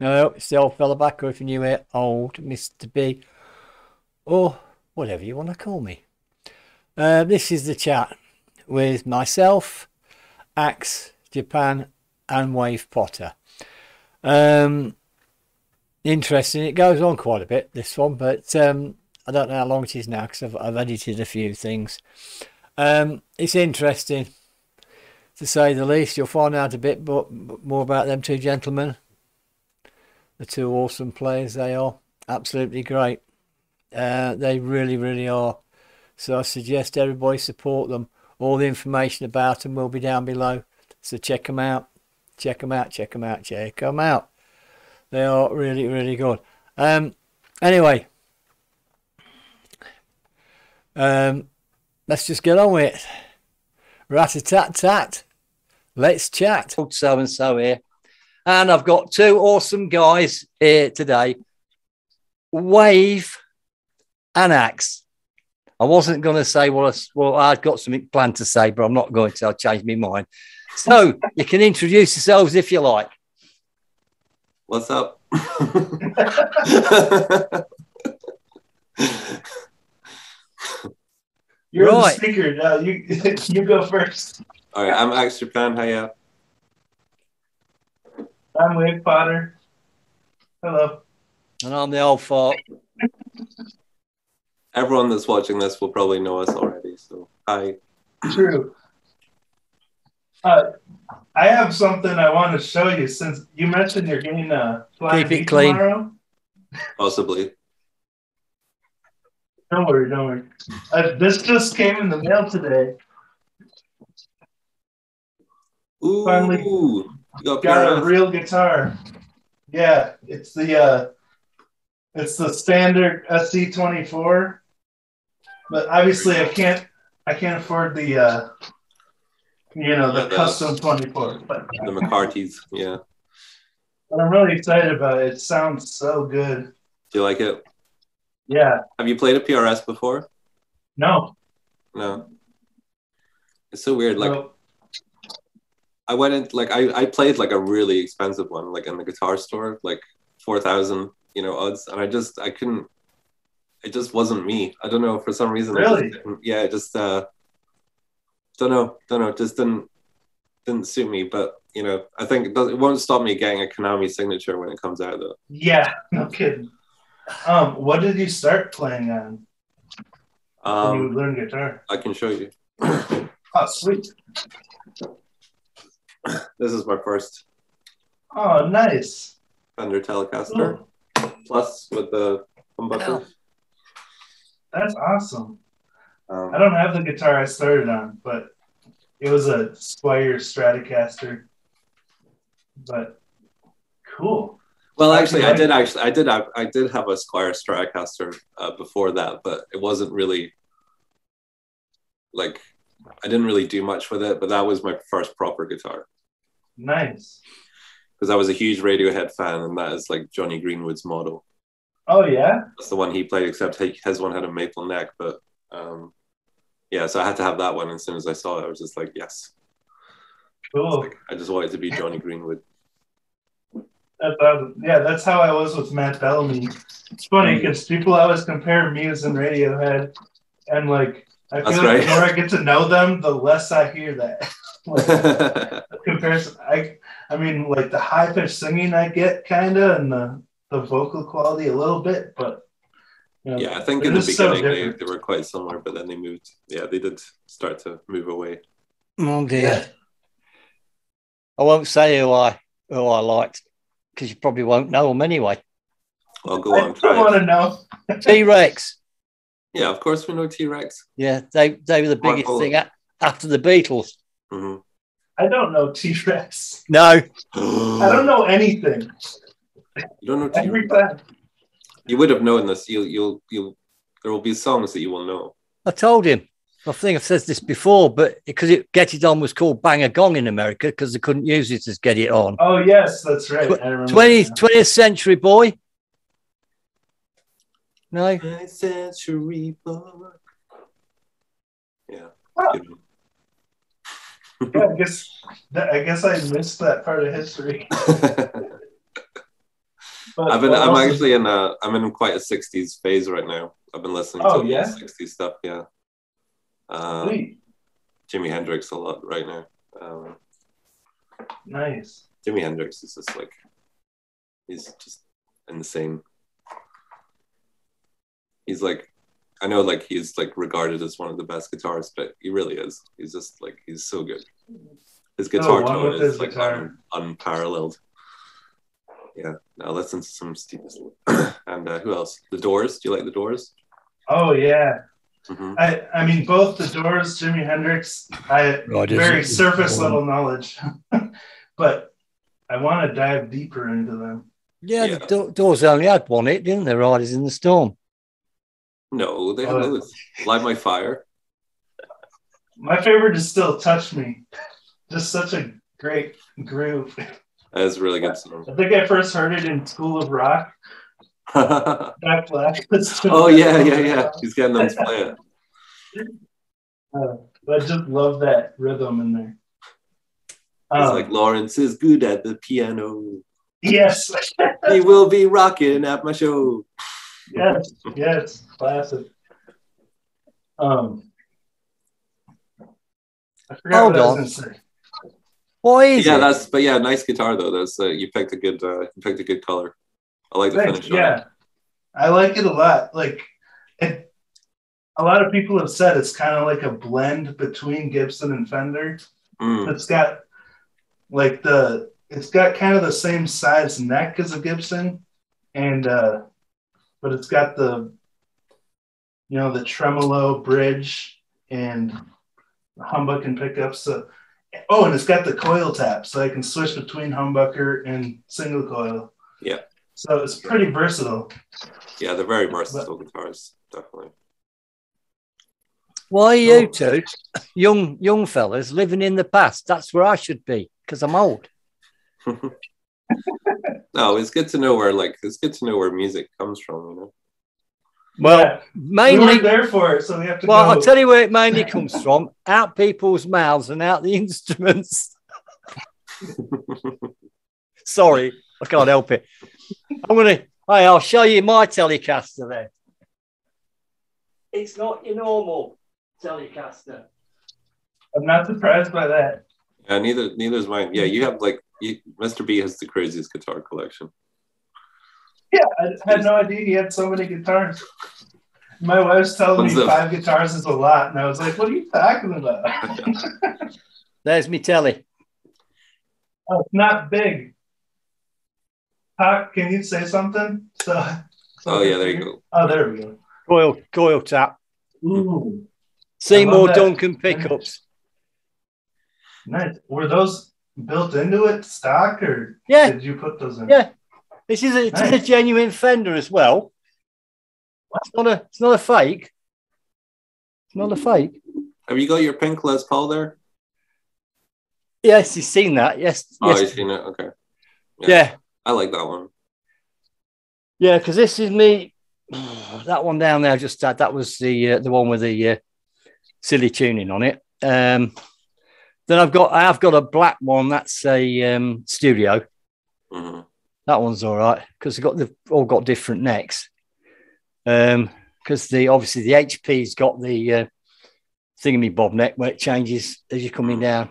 No, it's the old fella back, or if you're new here, Old Mr B, or whatever you want to call me. This is the chat with myself, Axe Japan and Wave Potter. Interesting, it goes on quite a bit, this one, but I don't know how long it is now because I've edited a few things. It's interesting, to say the least. You'll find out a bit more about them two gentlemen. The two awesome players they are. Absolutely great. They really, really are. So I suggest everybody support them. All the information about them will be down below. So check them out. Check them out. Check them out. Check them out. They are really, really good. Anyway. Let's just get on with it. Rat-a-tat-tat. Let's chat. So-and-so here. And I've got two awesome guys here today. Wave and Axe. I wasn't going to say, well, I've got something planned to say, but I'm not going to. I'll change my mind. So you can introduce yourselves if you like. What's up? You're right. The speaker now. You go first. All right, I'm Axe Japan. Hi, yeah. I'm Wave Potter. Hello. And I'm the old fart. Everyone that's watching this will probably know us already, so hi. True. I have something I want to show you since you mentioned you're getting a flying bee tomorrow. Possibly. Don't worry, don't worry. This just came in the mail today. Ooh, finally got a real guitar. Yeah, it's the standard SC24, but obviously I can't afford the the custom 24. But the McCartys, yeah. But I'm really excited about it. It sounds so good. Do you like it? Yeah. Have you played a PRS before? No. No. It's so weird. Like, no. I went in, like, I played, like, a really expensive one, like, in the guitar store, like, 4,000, odds. And I couldn't, it just wasn't me. I don't know, for some reason. Really? Yeah, it just, don't know, just didn't suit me. But, I think it won't stop me getting a Kanami signature when it comes out, though. Yeah, no kidding. What did you start playing on? When you learned guitar? I can show you. Oh, sweet. This is my first. Oh, nice. Fender Telecaster. Ooh. Plus with the humbucker. That's awesome. I don't have the guitar I started on, but it was a Squier Stratocaster. But cool. Well, actually, I did have a Squier Stratocaster before that, but it wasn't really like I didn't really do much with it. But that was my first proper guitar. Nice. Because I was a huge Radiohead fan, and that is like Johnny Greenwood's model. Oh yeah. That's the one he played. Except his one had a maple neck, but yeah. So I had to have that one. As soon as I saw it, I was just like, yes. Cool. Like, I just wanted to be Johnny Greenwood. Yeah, that's how I was with Matt Bellamy. It's funny because people always compare Muse and Radiohead, and like I feel like the more I get to know them, the less I hear that. Like, comparison, I mean, like the high pitched singing I get kind of, and the vocal quality a little bit, but yeah, I think in the beginning they were quite similar, but then they moved. Yeah, they did start to move away. Oh dear, yeah. I won't say who I liked. Because you probably won't know them anyway. Well, go on. I want to know. T-Rex. Yeah, of course we know T-Rex. Yeah, they were the biggest thing after the Beatles. Mm-hmm. I don't know T-Rex. No. I don't know anything. You don't know T-Rex. You would have known this. There will be songs that you will know. I told him. I think I've said this before, but because Get It On was called Bang a Gong in America because they couldn't use it as Get It On. Oh, yes, that's right. I remember 20th Century Boy. No. 20th Century Boy. Yeah. Oh. Yeah, I guess I missed that part of history. I'm in quite a 60s phase right now. I've been listening to all 60s stuff, yeah. Jimi Hendrix a lot right now. Nice. Jimi Hendrix is just like, he's just insane. He's like, I know like he's like regarded as one of the best guitarists, but he really is. He's just like, he's so good. His guitar tone is like unparalleled. Yeah, now listen to some Stevie Ray. And who else? The Doors. Do you like The Doors? Oh, yeah. Mm-hmm. I mean, both The Doors, Jimi Hendrix, very surface level knowledge, but I want to dive deeper into them. Yeah, yeah. The Doors only had one hit, didn't they? Riders in the Storm. No, they had those. Light My Fire. My favorite is still Touch Me. Just such a great groove. That is a really good song. I think I first heard it in School of Rock. Yeah. He's getting them to play it. I just love that rhythm in there. It's like Lawrence is good at the piano. Yes. He will be rocking at my show. Yes, yes, classic. I forgot what I was gonna say. Nice guitar though. That's you picked a good color. I like the finish. Yeah, I like it a lot. Like, a lot of people have said it's kind of like a blend between Gibson and Fender. Mm. It's got like it's got kind of the same size neck as a Gibson, and but it's got the tremolo bridge and humbucking pickups. So, and it's got the coil tap, so I can switch between humbucker and single coil. Yeah. So it's pretty versatile. Yeah, they're very versatile guitars, definitely. Why are you two, young fellas, living in the past? That's where I should be, because I'm old. No, it's good to know where, music comes from, you know. Well, mainly we weren't there for it, so we have to. Well, I'll tell you where it mainly comes from: out people's mouths and out the instruments. Sorry, I can't help it. I'll show you my Telecaster then. It's not your normal Telecaster. I'm not surprised by that. Yeah, neither is mine. Yeah, you have Mr. B has the craziest guitar collection. Yeah, I had no idea he had so many guitars. My wife's telling me 5 guitars is a lot, and I was like, what are you talking about? There's me telly. Oh, it's not big. Hawk, can you say something? There you go. Oh, there we go. Coil tap. Ooh. Seymour Duncan pickups. Nice. Were those built into it stock, or did you put those in? Yeah. This is a genuine Fender as well. It's not a fake. It's not a fake. Have you got your pink Les Paul there? Yes, he's seen that. Yes. Oh, yes. You've seen it. Okay. Yeah. I like that one. Yeah, because this is me. That one down there, just that was the one with the silly tuning on it. Then I've got a black one. That's a studio. Mm-hmm. That one's all right because they've all got different necks. Because the HP's got the thingamabob neck where it changes as you're coming down.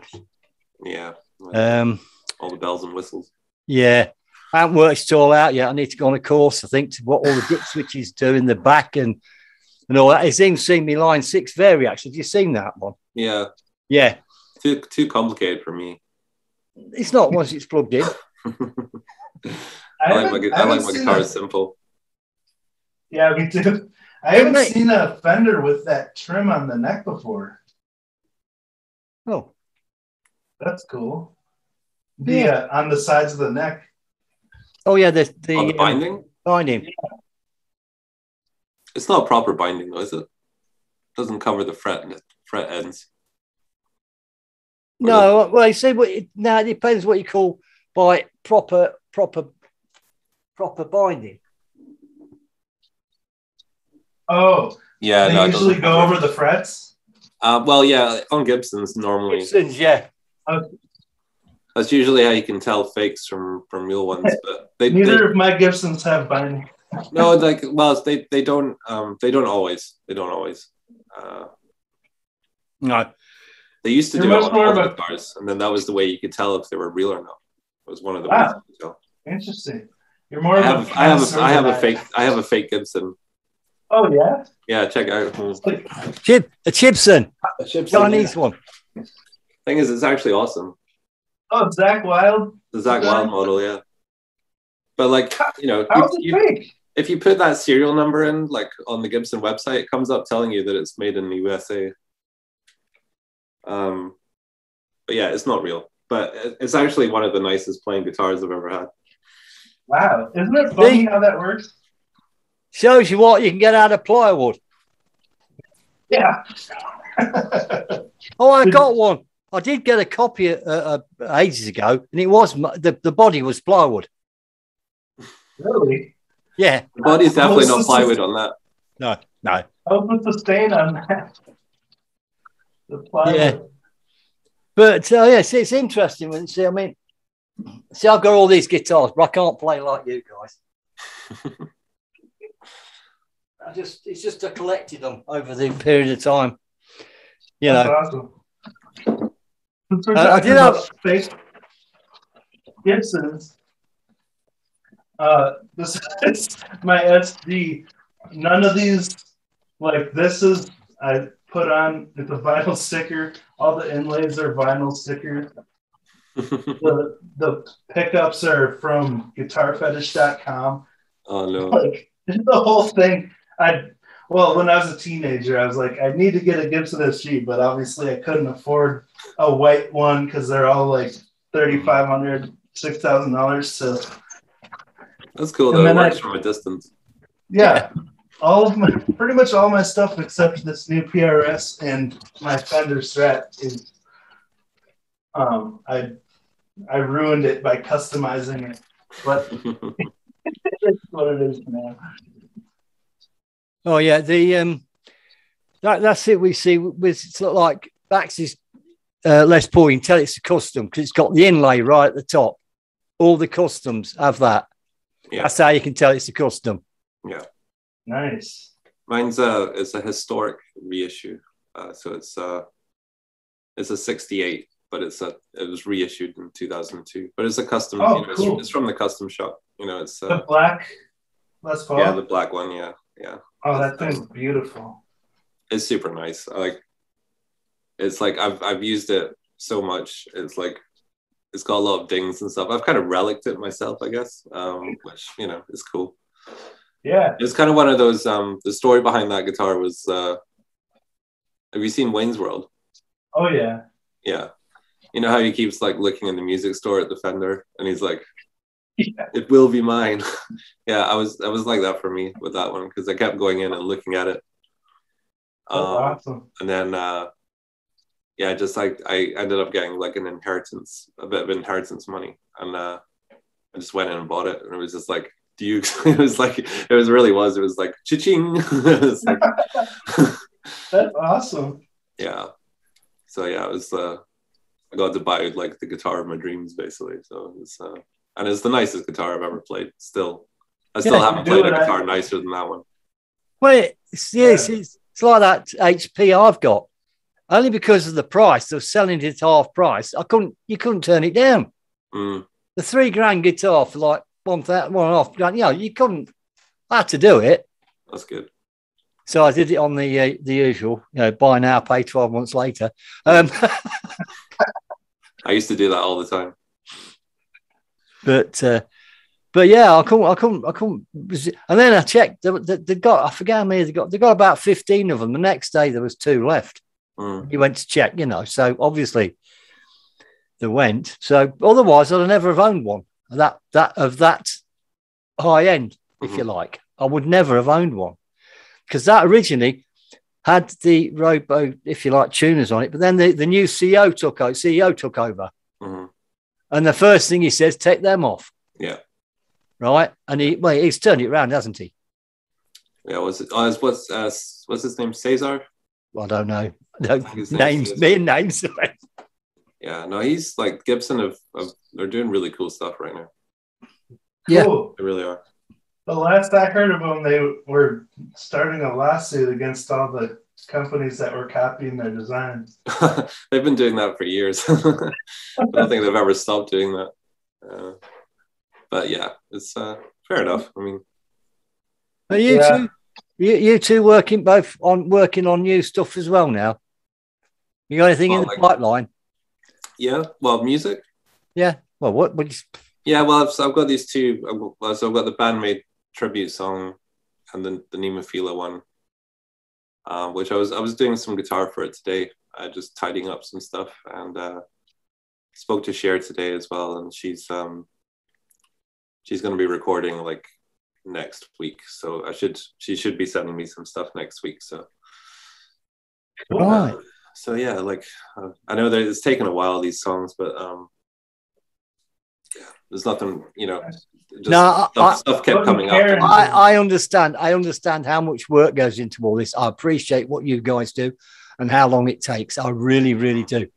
Yeah. All the bells and whistles. Yeah. I haven't worked it all out yet. I need to go on a course, I think, to what all the dip switches do in the back and all that. It's even seen me line 6 Variax. Have you seen that one? Yeah. Yeah. Too complicated for me. It's not once it's plugged in. I like my guitar simple. Yeah, me too. I haven't seen a Fender with that trim on the neck before. Oh, that's cool. On the sides of the neck. Oh yeah, the binding. Binding. Yeah. It's not proper binding though, is it? It doesn't cover the fret ends. No, well, you see, it depends what you call by proper binding. Oh, yeah. They usually go over the frets. On Gibsons normally. Gibsons, yeah. That's usually how you can tell fakes from real ones. But neither of my Gibsons have binding. No, like, well, they don't always. No, they used to do it on the cars, and then that was the way you could tell if they were real or not. It was one of the ways you could tell. Interesting. You're more. I have a fake Gibson. Oh yeah. Yeah, check out. A Chibson. Johnny's one. Thing is, it's actually awesome. Oh, Zach Wilde. The Zach Wilde model, yeah. But like, you know, if you put that serial number in, like on the Gibson website, it comes up telling you that it's made in the USA. But yeah, it's not real. But it's actually one of the nicest playing guitars I've ever had. Wow, isn't it funny how that works? Shows you what you can get out of plywood. Yeah. Oh, I got one. I did get a copy ages ago, and it was the body was plywood. Really? Yeah. The body's definitely not plywood on that. No. I'll put the stain on that. The plywood. Yeah. But yes, it's interesting. When, see, I mean, see, I've got all these guitars, but I can't play like you guys. It's just I collected them over the period of time. You know. That's awesome. I did have fake Gibsons. This is my SD. None of these, like this is, I put on, it's a vinyl sticker. All the inlays are vinyl stickers. the pickups are from guitarfetish.com. Oh, no. Like, the whole thing. When I was a teenager, I was like, I need to get a Gibson SG, but obviously I couldn't afford a white one because they're all like $3,500, $6,000. So that's cool, though. It works from a distance. Yeah. Pretty much all my stuff except this new PRS and my Fender Strat is I ruined it by customizing it, but it's what it is now. Oh yeah, the that's it. We see with it's like Bax's Les Paul. You can tell it's a custom because it's got the inlay right at the top. All the customs have that. Yeah. That's how you can tell it's a custom. Yeah, nice. Mine's it's a historic reissue, so it's a '68, but it was reissued in 2002. But it's a custom. Oh, you know, cool. It's from the custom shop. You know, it's the black Les Paul. Yeah, the black one. Yeah. Oh, that thing's beautiful. It's super nice. I've used it so much. It's like it's got a lot of dings and stuff. I've kind of relicked it myself, I guess. Which you know is cool. Yeah. It's kind of one of those. The story behind that guitar was. Have you seen Wayne's World? Oh yeah. Yeah. You know how he keeps like looking in the music store at the Fender, and he's like. Yeah. It will be mine. Yeah, I was like that for me with that one because I kept going in and looking at it. Awesome. And then, just like I ended up getting like a bit of inheritance money, and I just went in and bought it, and it was just like, do you? It was like cha-ching. Like, that's awesome. Yeah. So yeah, it was. I got to buy like the guitar of my dreams, basically. So it was. And it's the nicest guitar I've ever played. I still haven't played a guitar nicer than that one. Well, it's like that HP I've got. Only because of the price, they're selling it at half price. You couldn't turn it down. Mm. The $3,000 guitar for like $1,500. Yeah, you couldn't. I had to do it. That's good. So I did it on the usual, you know, buy now, pay 12 months later. I used to do that all the time. But yeah, I couldn't. And then I checked. They got. I forget how many they got. They got about 15 of them. The next day there was 2 left. Mm. You went to check, you know. So obviously they went. So otherwise, I'd never have owned one that high end, if you like. I would never have owned one because that originally had the Robo, if you like, tuners on it. But then the new CEO took over. Mm. And the first thing he says, take them off. Yeah. Right? And he's turned it around, hasn't he? Yeah, what's his name? Cesar? Well, I don't know. No, names, mere names. Yeah, no, he's like Gibson they're doing really cool stuff right now. Yeah, cool. They really are. The last I heard of them, they were starting a lawsuit against all the companies that were copying their designs. They've been doing that for years. I don't think they've ever stopped doing that. But yeah, it's fair enough. I mean, are you two working on new stuff as well now? You got anything in the pipeline? Yeah, well, music. Yeah, well, yeah, well, I've got these two. So I've got the BAND-MAID tribute song and then the Nemophila one, which I was doing some guitar for it today. Just tidying up some stuff, and spoke to Cher today as well, and she's going to be recording like next week. So she should be sending me some stuff next week. So right. So yeah, like I know that it's taken a while, these songs, but. There's nothing, you know. Just no, stuff kept coming up. I understand. I understand how much work goes into all this. I appreciate what you guys do and how long it takes. I really, really do.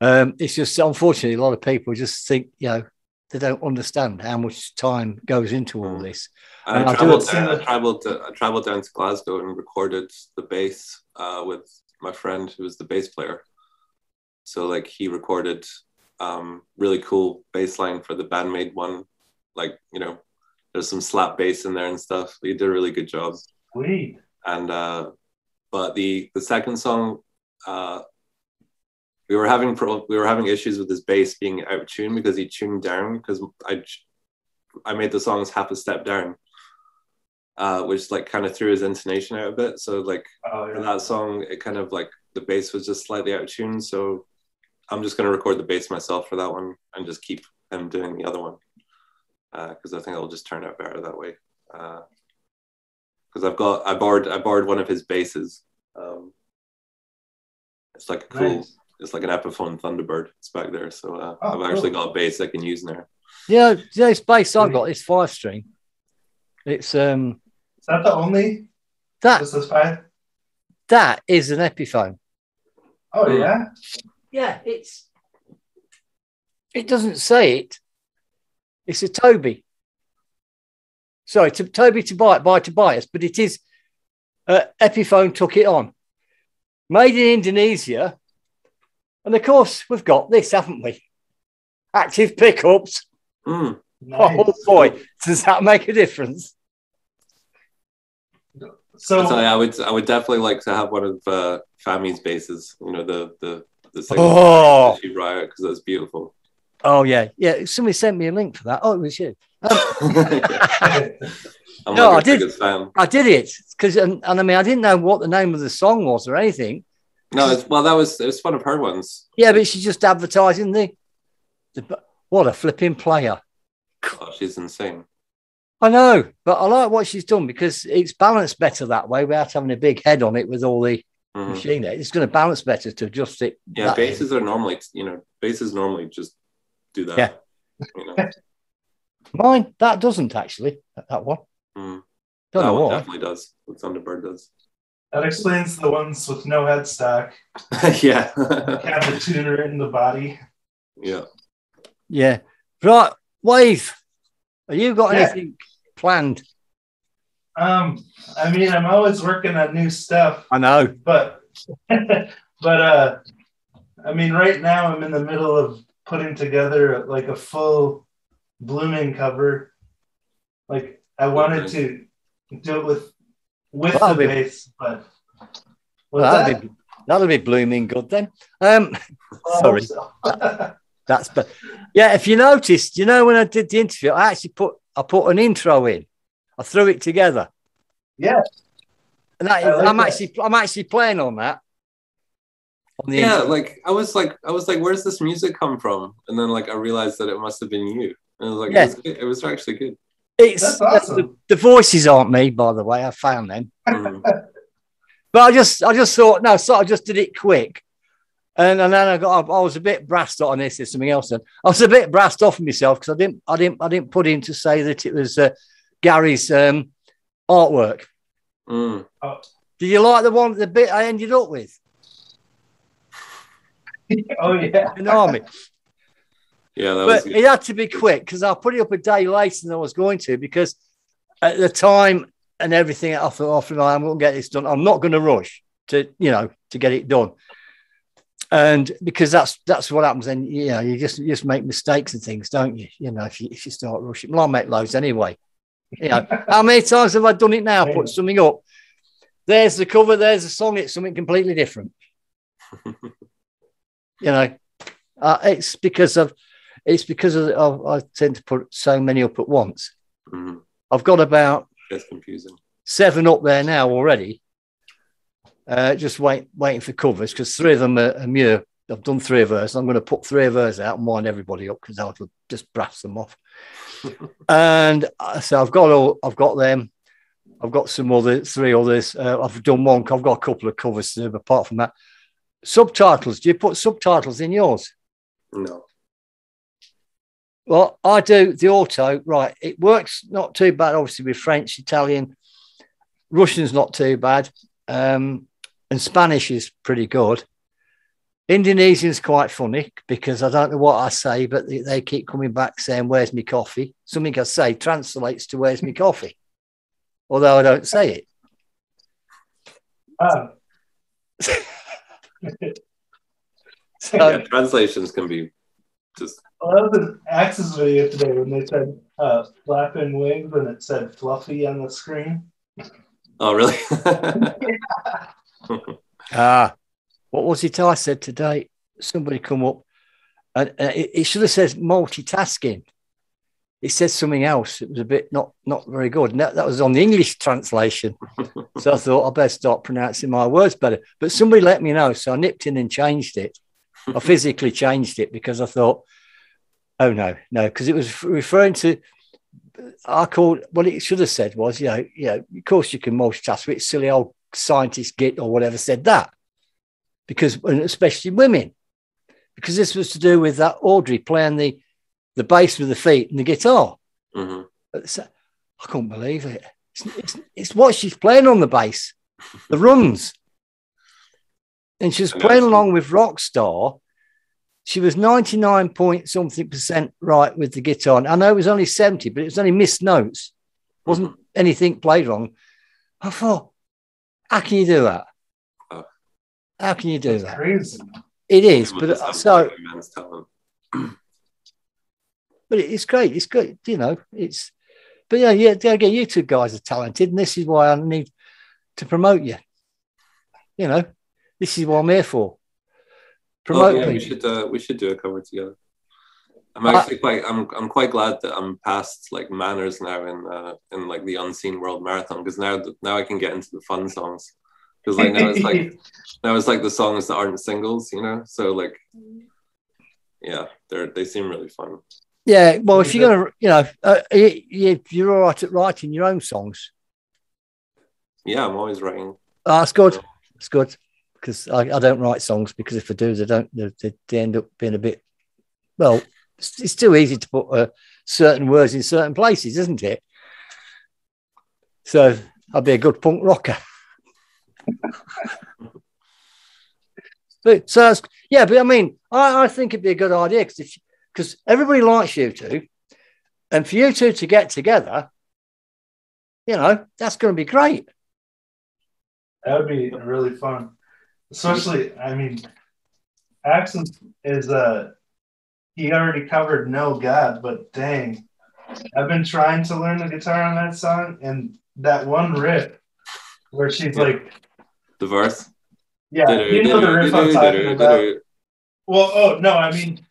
It's just unfortunately a lot of people just think, you know, they don't understand how much time goes into all this. And I traveled down to Glasgow and recorded the bass with my friend who was the bass player. So like he recorded. Really cool bass line for the BAND-MAID one, like, you know, there's some slap bass in there and stuff. They did a really good job. Sweet. And but the second song, we were having issues with his bass being out of tune because he tuned down, because I made the songs half a step down, which like kind of threw his intonation out a bit. So like for that song, it kind of like the bass was just slightly out of tune. So I'm just going to record the bass myself for that one and just keep him doing the other one, because I think it'll just turn out better that way. Because I borrowed one of his basses. It's like a cool, it's like an Epiphone Thunderbird. It's back there, so I've actually got a bass I can use now. Yeah, this bass I've got is 5-string. It's Is that the only? This is 5. That is an Epiphone. Oh yeah. Yeah, it doesn't say it. It's a Toby. Sorry, Toby by Tobias, but it is Epiphone took it on. Made in Indonesia. And of course, we've got this, haven't we? Active pickups. Mm, nice. Oh boy, does that make a difference? So I would definitely like to have one of Fami's bases, you know, the thing because that's beautiful. Oh yeah, yeah. Somebody sent me a link for that. Oh, it was you. No, I did. I did it because, and I mean, I didn't know what the name of the song was or anything. No, it was one of her ones. Yeah, but she's just advertising the what a flipping player. Oh, she's insane. I know, but I like what she's done because it's balanced better that way without having a big head on it with all the. Machine, it's going to balance better to adjust it. Yeah, basses are normally, you know, basses normally just do that. Yeah, you know. Mine that doesn't actually. That one. Mm. Don't know what. Definitely does. What Thunderbird does. That explains the ones with no headstock. Yeah, have the tuner in the body. Yeah. Yeah. Right, Wave. Have you got anything planned? I mean, I'm always working on new stuff. I know, but I mean, right now I'm in the middle of putting together like a full blooming cover. Like I wanted to do it with the bass, but that'll be blooming good then. Sorry, that's but yeah. If you noticed, you know, when I did the interview, I actually put an intro in. I threw it together. Yeah, and that, like I'm actually playing on that. On the internet. Like I was like, where's this music come from? And then like I realized that it must have been you. And I was like, it was actually good. It's awesome. The voices aren't me, by the way. I found them, but I just thought so I just did it quick, and then I was a bit brassed on this. There's something else. Then I was a bit brassed off of myself because I didn't put in to say that it was. Gary's artwork. Did you like the bit I ended up with? Oh, yeah. Kanami. Yeah, that was good. It had to be quick because I put it up a day later than I was going to because at the time and everything, I thought, oh, I'm going to get this done. I'm not going to rush to, you know, to get it done. And because that's what happens then, you know, you just make mistakes and things, don't you? You know, if you start rushing, well, I make loads anyway. You know, how many times have I done it now? Put something up. There's the cover, there's the song, it's something completely different. You know, I tend to put so many up at once. Mm-hmm. I've got about seven up there now already. Just waiting for covers because three of them are Muir. I've done three of hers. I'm going to put three of hers out and wind everybody up because I'll just brass them off. And so I've got them. I've got some other three others. I've done one. I've got a couple of covers to do. But apart from that, subtitles. Do you put subtitles in yours? No. Well, I do the auto. Right, it works not too bad. Obviously, with French, Italian, Russian's not too bad. And Spanish is pretty good. Indonesian's quite funny because I don't know what I say, but they keep coming back saying, "Where's my coffee?" Something I say translates to "Where's my coffee," although I don't say it. Yeah, translations can be just. I love the Axe's video today when they said "flapping wings" and it said "fluffy" on the screen. Oh, really? What was it I said today? Somebody come up and it should have said multitasking. It said something else. It was a bit not very good. And that was on the English translation. So I thought I better start pronouncing my words better. But somebody let me know. So I nipped in and changed it. I physically changed it because I thought, oh, no, because it was referring to... what it should have said was, of course you can multitask, but it's silly old scientist git or whatever said that, because, and especially women, because this was to do with that Audrey playing the bass with the feet and the guitar. Mm-hmm. I couldn't believe it. It's what she's playing on the bass, the runs, and she was playing along with Rockstar. She was 99.something% right with the guitar. And I know it was only 70, but it was only missed notes. It wasn't anything played wrong. I thought, how can you do that? How can you do that? Crazy. It is, but so. But it's great. It's good, you know. It's, but yeah. Again, you two guys are talented, and this is why I need to promote you. You know, this is what I'm here for. Promote me. We should do a cover together. I'm actually I'm quite glad that I'm past like Manners now in like the Unseen World Marathon, because now I can get into the fun songs, because like now it's like the songs that aren't singles, you know. So like, yeah, they seem really fun. Yeah, well, if you're gonna, you know, if you're all right at writing your own songs. Yeah, I'm always writing. Oh, that's good. It's good. Because I don't write songs, because if I do, they end up being a bit, well, it's too easy to put certain words in certain places, isn't it? So I'd be a good punk rocker. But, so yeah, but I mean, I think it'd be a good idea, because everybody likes you two, and for you two to get together, you know, that's going to be great. That would be really fun. Especially, I mean, Axon is he already covered No God, but dang, I've been trying to learn the guitar on that song, and that one riff where she's like the verse. Yeah, you know the riff I'm talking about. Well, oh no, I mean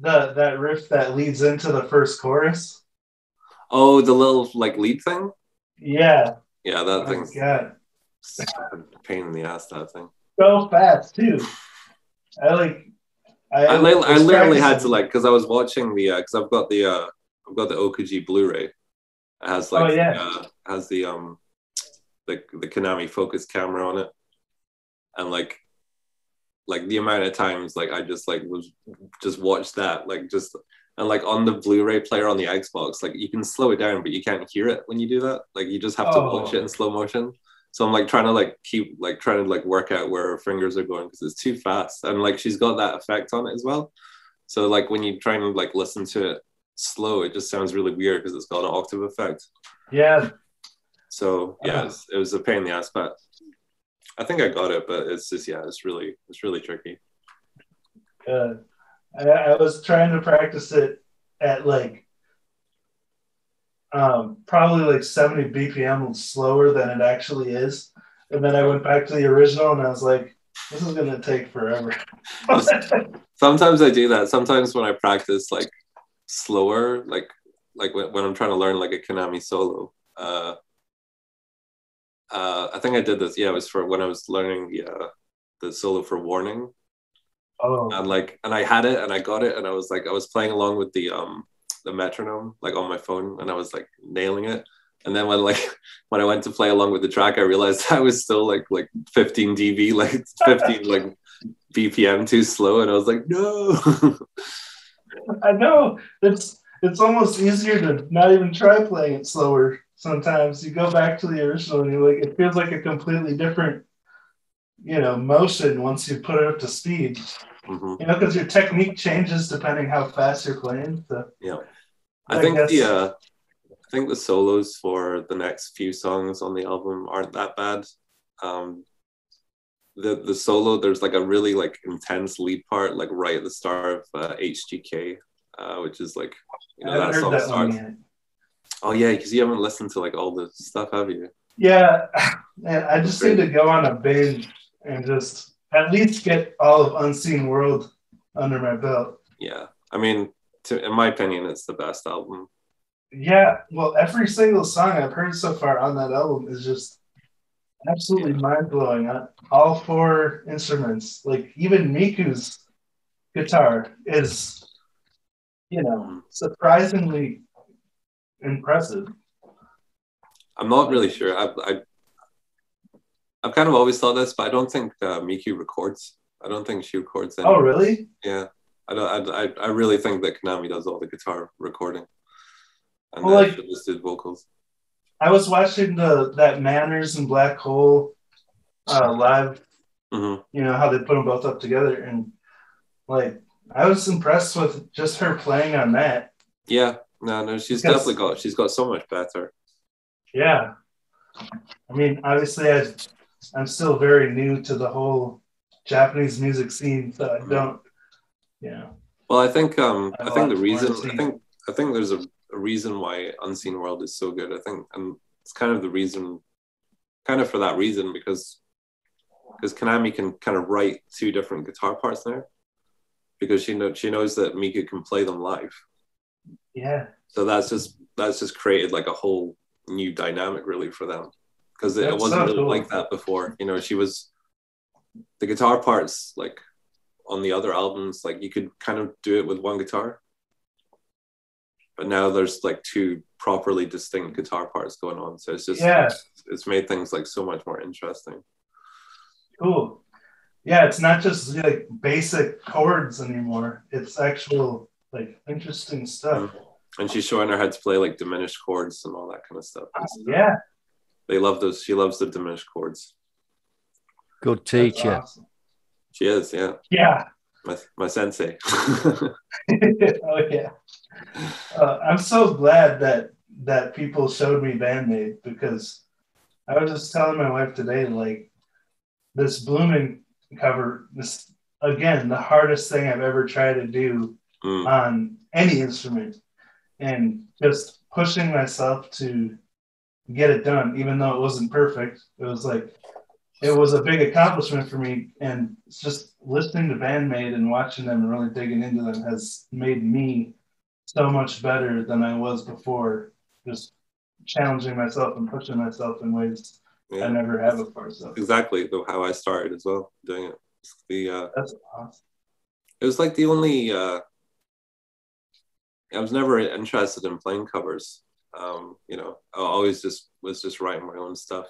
that riff that leads into the first chorus. Oh, the little like lead thing. Yeah. Yeah, that thing's pain in the ass. That thing. So fast too. I literally had to, like, because I was watching the because I've got the Okuji Blu-ray. It has like the Konami focus camera on it, and like the amount of times like I just like was just watched that like just and like on the Blu-ray player on the Xbox, like you can slow it down but you can't hear it when you do that, like you just have to watch it in slow motion. So I'm like trying to like keep like trying to like work out where her fingers are going because it's too fast. And like she's got that effect on it as well. So like when you try and like listen to it slow, it just sounds really weird because it's got an octave effect. Yeah. So yeah, it was a pain in the ass, but I think I got it. But it's just, yeah, it's really tricky. I was trying to practice it at like probably like 70 BPM slower than it actually is. And then I went back to the original and I was like, this is going to take forever. Sometimes I do that. Sometimes when I practice like slower, like when I'm trying to learn like a Kanami solo, I think I did this. Yeah, it was for when I was learning the solo for Warning. Oh. And I had it and I got it and I was like, I was playing along with the metronome like on my phone and I was like nailing it. And then when I went to play along with the track, I realized I was still like 15 dB, like 15 like BPM too slow. And I was like, no. I know. It's almost easier to not even try playing it slower. Sometimes you go back to the original and you're like, it feels like a completely different, motion once you put it up to speed. Mm-hmm. Because your technique changes depending how fast you're playing. So yeah, I think the solos for the next few songs on the album aren't that bad. The solo, there's like a really like intense lead part like right at the start of HGK, which is like that song that starts. Oh yeah, because you haven't listened to like all the stuff, have you? Yeah, man, I just need to go on a binge and just at least get all of Unseen World under my belt. Yeah, I mean, in my opinion, it's the best album. Yeah, well, every single song I've heard so far on that album is just absolutely mind-blowing. All four instruments, like even Miku's guitar is, surprisingly impressive. I'm not really sure. I've kind of always thought this, but I don't think Miku records. I don't think she records anything. Oh, really? Yeah. I really think that Konami does all the guitar recording. And well, she just did vocals. I was watching that Manners and Black Hole live. Mm-hmm. How they put them both up together. And, I was impressed with just her playing on that. Yeah. No, she's definitely got so much better. Yeah. I mean, obviously, I'm still very new to the whole Japanese music scene, so I don't, Well, I think the reason, I think there's a reason why Unseen World is so good. I think, and it's kind of the reason, kind of for that reason, because Konami can kind of write two different guitar parts there, because she knows that Miku can play them live. Yeah. So that's just created like a whole new dynamic really for them, because it wasn't really like that before. She was the guitar parts like on the other albums, like you could kind of do it with one guitar, but now there's like two properly distinct guitar parts going on, so it's just it's made things like so much more interesting. Cool. Yeah, it's not just like basic chords anymore, it's actual like interesting stuff. Mm-hmm. And she's showing her how to play like diminished chords and all that kind of stuff. Yeah. They love those. She loves the diminished chords. Good teacher. Awesome. She is, yeah. Yeah. My sensei. Oh, yeah. I'm so glad that people showed me BAND-MAID, because I was just telling my wife today, like, this Blooming cover, this, again, the hardest thing I've ever tried to do on any instrument. And just pushing myself to get it done, even though it wasn't perfect, it was a big accomplishment for me. And just listening to BAND-MAID and watching them and really digging into them has made me so much better than I was before. Just challenging myself and pushing myself in ways I never have before. So exactly how I started as well doing it. That's awesome. It was like the only. I was never interested in playing covers. I always was just writing my own stuff.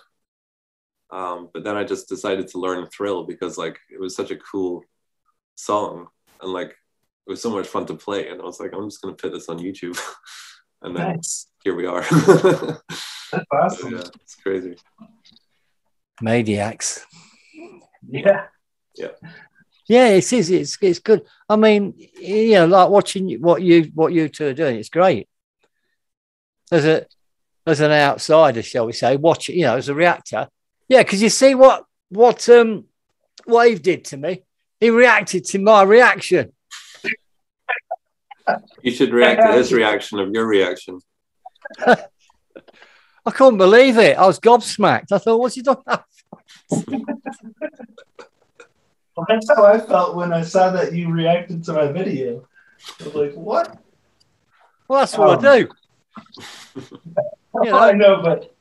But then I just decided to learn Thrill, because like it was such a cool song and like it was so much fun to play. And I was like, I'm just gonna put this on YouTube. And then here we are. That's awesome. Yeah, it's crazy. Maniacs. Yeah. Yeah. Yeah, it is. It's good. I mean, you know, like watching what you two are doing, it's great. As an outsider, shall we say, watch it, you know, as a reactor. Yeah, because you see what Wave did to me. He reacted to my reaction. You should react to his reaction of your reaction. I couldn't believe it. I was gobsmacked. I thought, what's he done that for? Well, that's how I felt when I saw that you reacted to my video. I was like, what? Well, that's what I do. You know? I know, but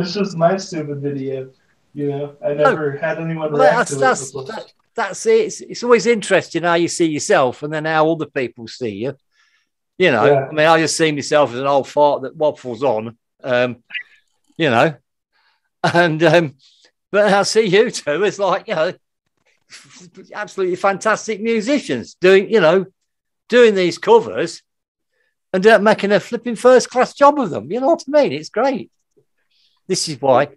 it's just my stupid video. You know, I never had anyone react to it. That's it. It's always interesting how you see yourself and then how other people see you. You know, yeah. I mean, I just see myself as an old fart that waffles on, you know, and but I see you two as, like, you know, absolutely fantastic musicians doing, you know, doing these covers and making a flipping first-class job of them. You know what I mean? It's great. This is why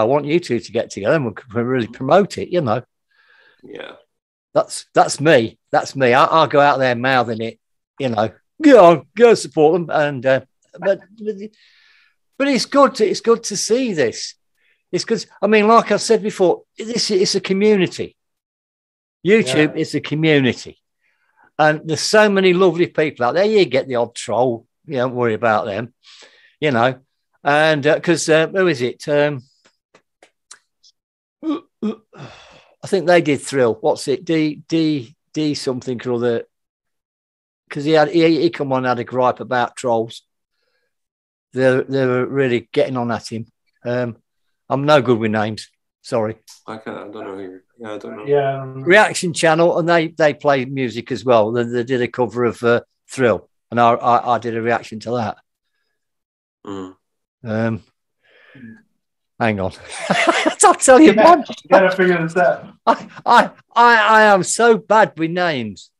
I want you two to get together and we can really promote it, you know. Yeah. That's me. That's me. I'll go out there mouthing it, you know. Go support them. And but it's good to see this. It's because, I mean, like I said before, it's a community. YouTube is a community. And there's so many lovely people out there. You get the odd troll. You don't worry about them, you know. And because who is it? I think they did Thrill. What's it? D something or other. Because he come on and had a gripe about trolls. They were really getting on at him. I'm no good with names. Sorry. I don't know who. Yeah, I don't know. Yeah. Reaction Channel, and they play music as well. They did a cover of Thrill, and I did a reaction to that. Mm. Hang on. I'll tell you what. You gotta figure this out. I am so bad with names.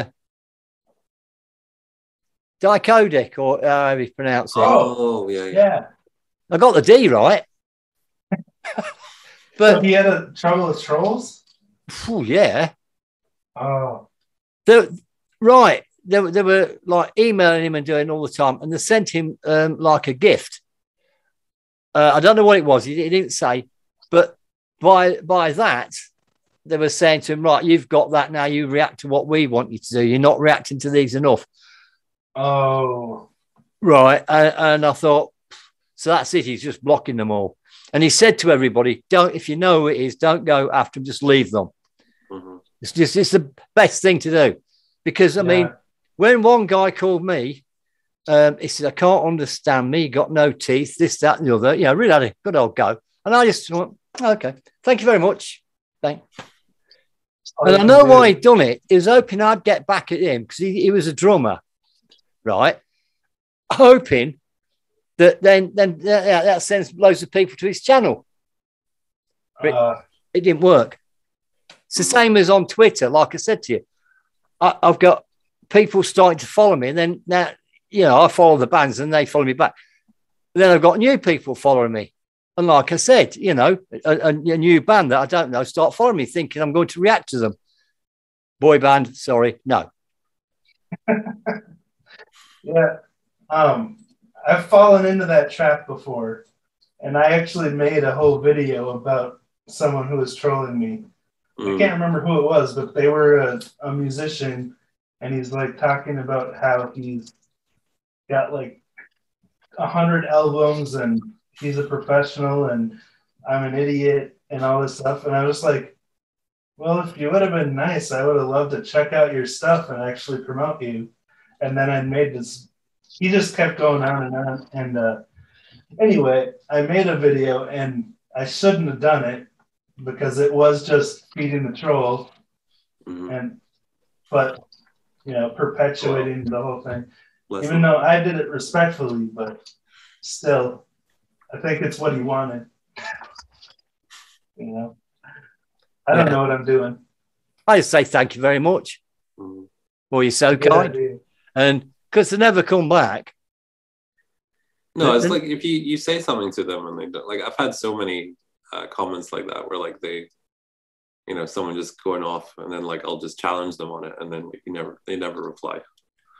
Dicodec, or how you pronounce it. Oh, yeah. I got the D right. But so he had a trouble with trolls? Oh, yeah. Oh. Right. They were, like, emailing him and doing all the time, and they sent him like a gift. I don't know what it was. He didn't say, but by that, they were saying to him, right, you've got that now. You react to what we want you to do. You're not reacting to these enough. Oh. Right. And I thought, so that's it. He's just blocking them all. And he said to everybody, if you know who it is, don't go after them. Just leave them. Mm-hmm. It's the best thing to do. Because, I mean, when one guy called me, he said, I can't understand me, got no teeth, this, that, and the other. Yeah, I really had a good old go. And I just went, okay, thank you very much. Thanks. And I know why he'd done it. He was hoping I'd get back at him because he was a drummer, right? Hoping that then that sends loads of people to his channel. But it didn't work. It's the same as on Twitter, like I said to you. I've got people starting to follow me, and then now, you know, I follow the bands and they follow me back. Then I've got new people following me. And like I said, you know, a new band that I don't know start following me thinking I'm going to react to them. Boy band, sorry, no. Yeah. I've fallen into that trap before, and I actually made a whole video about someone who was trolling me. I can't remember who it was, but they were a musician, and he's, like, talking about how he's got, like, 100 albums, and he's a professional, and I'm an idiot, and all this stuff. And I was like, well, if you would have been nice, I would have loved to check out your stuff and actually promote you. And then I made this. He just kept going on and on. And anyway, I made a video, and I shouldn't have done it, because it was just feeding the troll, but you know, perpetuating the whole thing. Even though I did it respectfully, but still, I think it's what he wanted. You know, I don't know what I'm doing. I just say thank you very much. Mm-hmm. Well, you're so kind, and because they never come back. No, it's like if you say something to them and they don't, like, I've had so many comments like that where like they, you know, someone just going off and then like I'll just challenge them on it and then like, they never reply.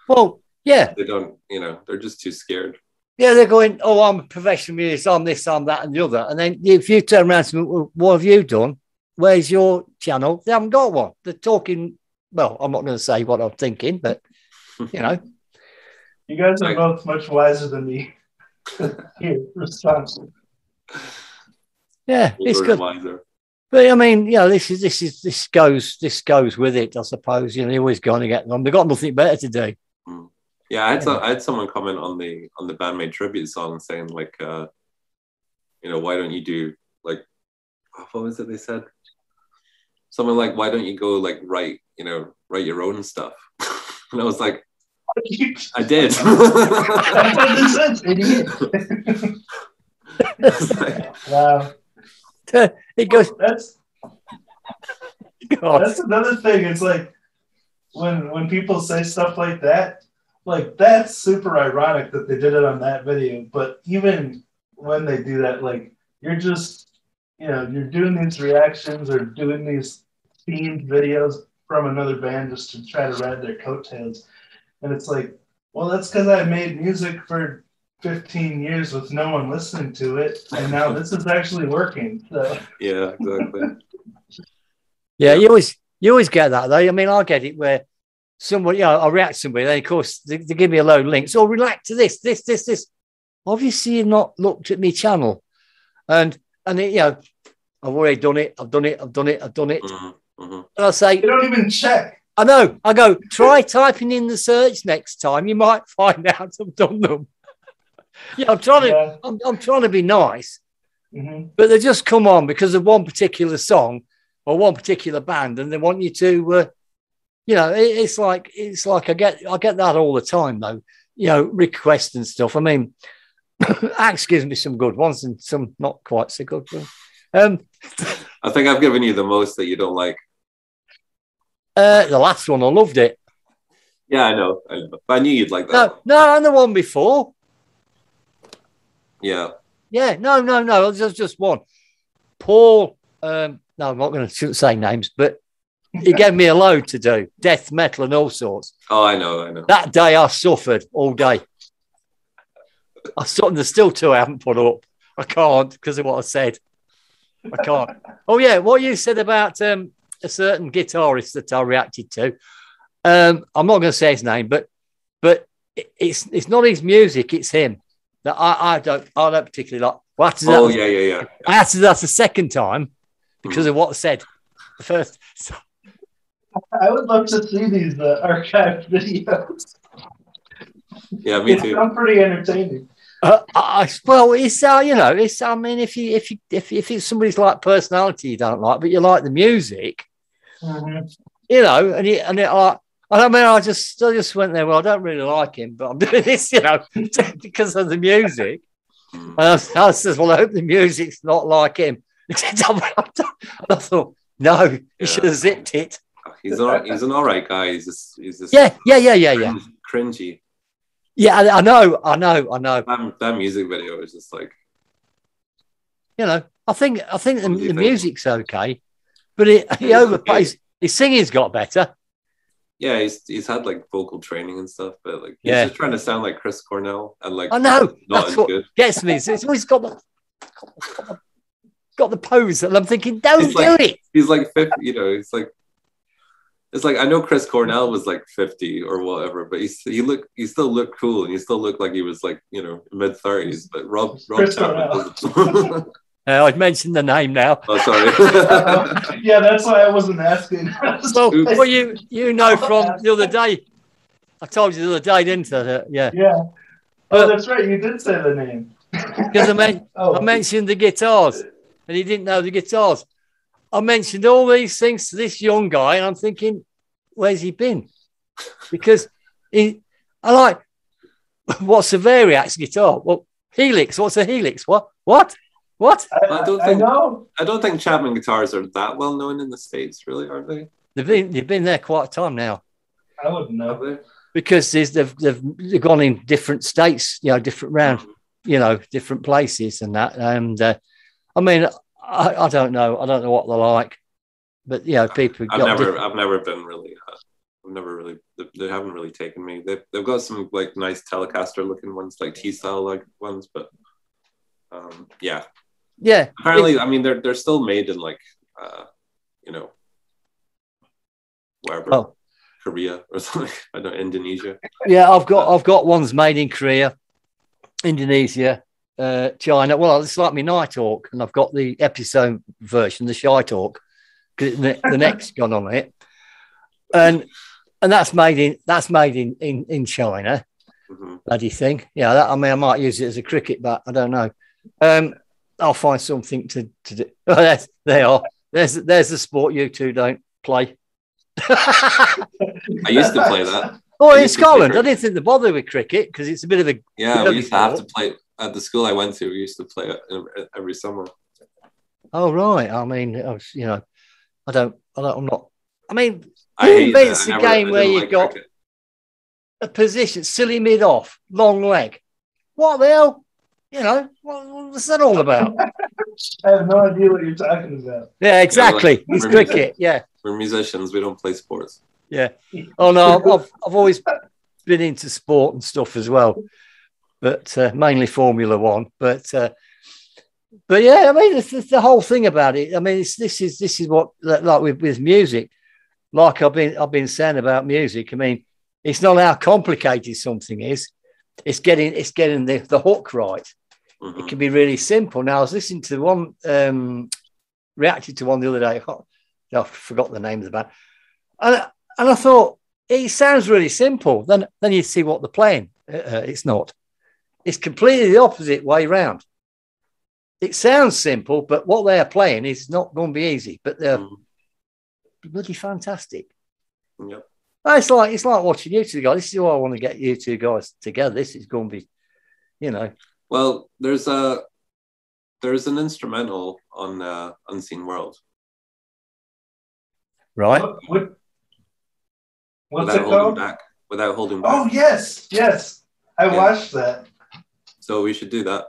Well, yeah. They don't, you know, they're just too scared. Yeah, they're going, oh, I'm a professional musician, I'm this, I'm that and the other. And then if you turn around to me, well, what have you done? Where's your channel? They haven't got one. They're talking, well, I'm not going to say what I'm thinking, but, you know. You guys are both much wiser than me. Here, yeah, it's good. Wiser. But I mean, you know, this goes with it, I suppose. You know, you're always going to get them. They've got nothing better to do. Mm. Yeah, I had someone comment on the BAND-MAID tribute song saying like, you know, why don't you do like, what was it they said? Someone like, why don't you go like write your own stuff? And I was like, I did. Wow. It goes. Well, that's another thing. It's like when people say stuff like that, like that's super ironic that they did it on that video. But even when they do that, like you're just, you know, you're doing these reactions or doing these themed videos from another band just to try to ride their coattails. And it's like, well, that's because I made music for 15 years with no one listening to it, and now this is actually working. So. Yeah, exactly. Yeah, you always get that though. I mean, I get it where somebody, you know, I react to somebody, then of course they give me a load of links. Oh, react to this. Obviously, you've not looked at my channel, and it, you know, I've already done it. I've done it. Mm-hmm, mm-hmm. And I say, you don't even check. I know. I go, try typing in the search next time. You might find out I've done them. Yeah, I'm trying to be nice. Mm-hmm. But they just come on because of one particular song or one particular band, and they want you to, you know, it's like I get that all the time though. You know, requests and stuff. I mean, Axe gives me some good ones and some not quite so good ones. I think I've given you the most that you don't like. The last one, I loved it. Yeah, I know. I knew you'd like that. No, and the one before. Yeah. Yeah, no. There's just one. Paul, no, I'm not going to say names, but he gave me a load to do. Death metal and all sorts. Oh, I know. That day I suffered all day. There's still two I haven't put up. I can't because of what I said. I can't. Oh, yeah, what you said about... a certain guitarist that I reacted to. I'm not going to say his name, but it's not his music; it's him. That I don't particularly like. Well, yeah. I had to do that a second time because of what I said the first. So. I would love to see these archived videos. Yeah, me too. I'm pretty entertaining. Well, it's you know, it's. I mean, if it's somebody's like personality you don't like, but you like the music. Mm-hmm. You know, I just went there. Well, I don't really like him, but I'm doing this, you know, because of the music. And I says, well, I hope the music's not like him. And I thought, no, you should have zipped it. He's an all right guy. He's just yeah. Cringy. Yeah, I know. That music video is just like, you know, I think the music's okay, but he overplays. His singing's got better. Yeah, he's had like vocal training and stuff, but like he's just trying to sound like Chris Cornell and like I know not as good. Gets me. It's always got the pose, and I'm thinking, don't do it. He's like 50, you know. It's like I know Chris Cornell was like 50 or whatever, but he still looked cool and he still looked like he was like, you know, mid-30s. But Rob Chapman. I've mentioned the name now. Oh, sorry. Yeah, that's why I wasn't asking. Well, you know from the other day. I told you the other day, didn't I? Yeah. Yeah. Oh, that's right. You did say the name. Because I mentioned the guitars, and he didn't know the guitars. I mentioned all these things to this young guy, and I'm thinking, where's he been? Because I like, what's a Variax guitar? Well, Helix. What's a Helix? What? I don't think Chapman guitars are that well known in the States, really, are they? They've been there quite a time now. I wouldn't know. Because they've gone in different states, you know, different round. you know, different places and that. And I mean, I don't know. I don't know what they're like, but you know, people. I've never really. They haven't really taken me. They've got some like nice Telecaster looking ones, like T-style like ones, but yeah. Yeah. Apparently, I mean, they're still made in like, you know, wherever, Korea or something. I don't know, Indonesia. Yeah, I've got ones made in Korea, Indonesia, China. Well, it's like my Night Hawk, and I've got the Epiphone version, the Shy Hawk, because the neck's gone on it, and that's made in China. Mm-hmm. Bloody thing. Yeah, that, I mean, I might use it as a cricket bat. I don't know. I'll find something to do. Oh, they are. There's the sport you two don't play. I used to play that. Oh, in Scotland, I didn't think they bothered with cricket because it's a bit of a... Yeah, we used to have to play... At the school I went to, we used to play it every summer. Oh, right. I mean, you know, I'm not... I mean, who invents a game where you've got a position, silly mid-off, long leg? What the hell? You know, what's that all about? I have no idea what you're talking about. Yeah, exactly. You know, like, it's cricket, yeah. We're musicians. We don't play sports. Yeah. Oh, no, I've always been into sport and stuff as well, but mainly Formula One. But yeah, I mean, it's the whole thing about it. I mean, this is what, like with music, like I've been saying about music. I mean, it's not how complicated something is. It's getting the hook right. Mm-hmm. It can be really simple. Now, I was listening to one, reacted to one the other day. Oh, I forgot the name of the band. And I thought, it sounds really simple. Then you see what they're playing. It's not. It's completely the opposite way round. It sounds simple, but what they're playing is not going to be easy. But they're bloody fantastic. Yep. It's like watching you two guys. This is why I want to get you two guys together. This is going to be, you know... Well, there's an instrumental on Unseen World. Right. What's it called? Without Holding Back. Oh, yes. Yes. I watched that. So we should do that.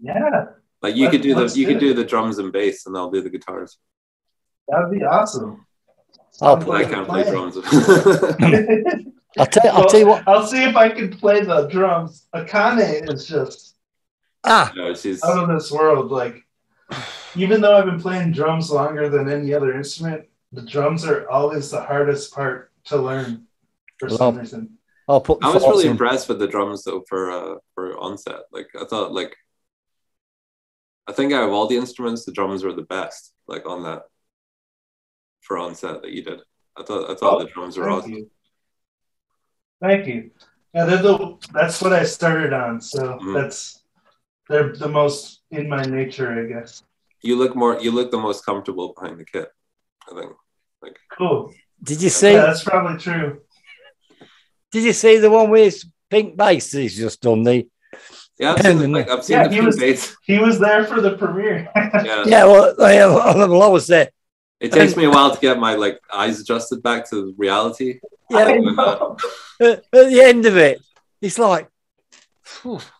Yeah. Like you could do the drums and bass and I'll do the guitars. That'd be awesome. I can't play drums. I'll tell you what. I'll see if I can play the drums. Akane is just she's out of this world. Like, even though I've been playing drums longer than any other instrument, the drums are always the hardest part to learn for some reason. I was really impressed with the drums though for Onset. Like, I thought, like, I think out of all the instruments, the drums were the best. Like on that for Onset that you did, I thought the drums were awesome. Thank you. Yeah, that's what I started on. So they're the most in my nature, I guess. You look the most comfortable behind the kit, I think. Like, cool. Did you see? Yeah, that's probably true. Did you see the one with pink bass that he's just done? Yeah, I've seen the pink bass. He was there for the premiere. Yeah, well, I was there. It takes me a while to get my like eyes adjusted back to reality. Yeah, at the end of it, it's like, that's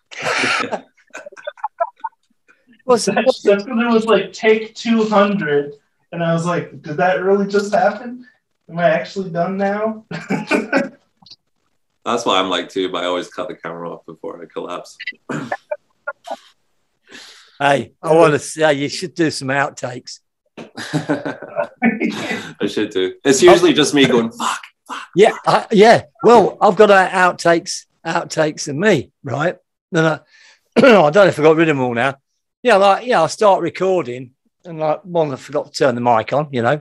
when it was like take 200, and I was like, did that really just happen? Am I actually done now? That's why I'm like too, but I always cut the camera off before I collapse. Hey, I want to say you should do some outtakes. I should do. It's usually just me going fuck. Yeah, yeah. Well, I've got outtakes of me, right? Then I don't know if I got rid of them all now. Yeah, I start recording and like one, I forgot to turn the mic on, you know.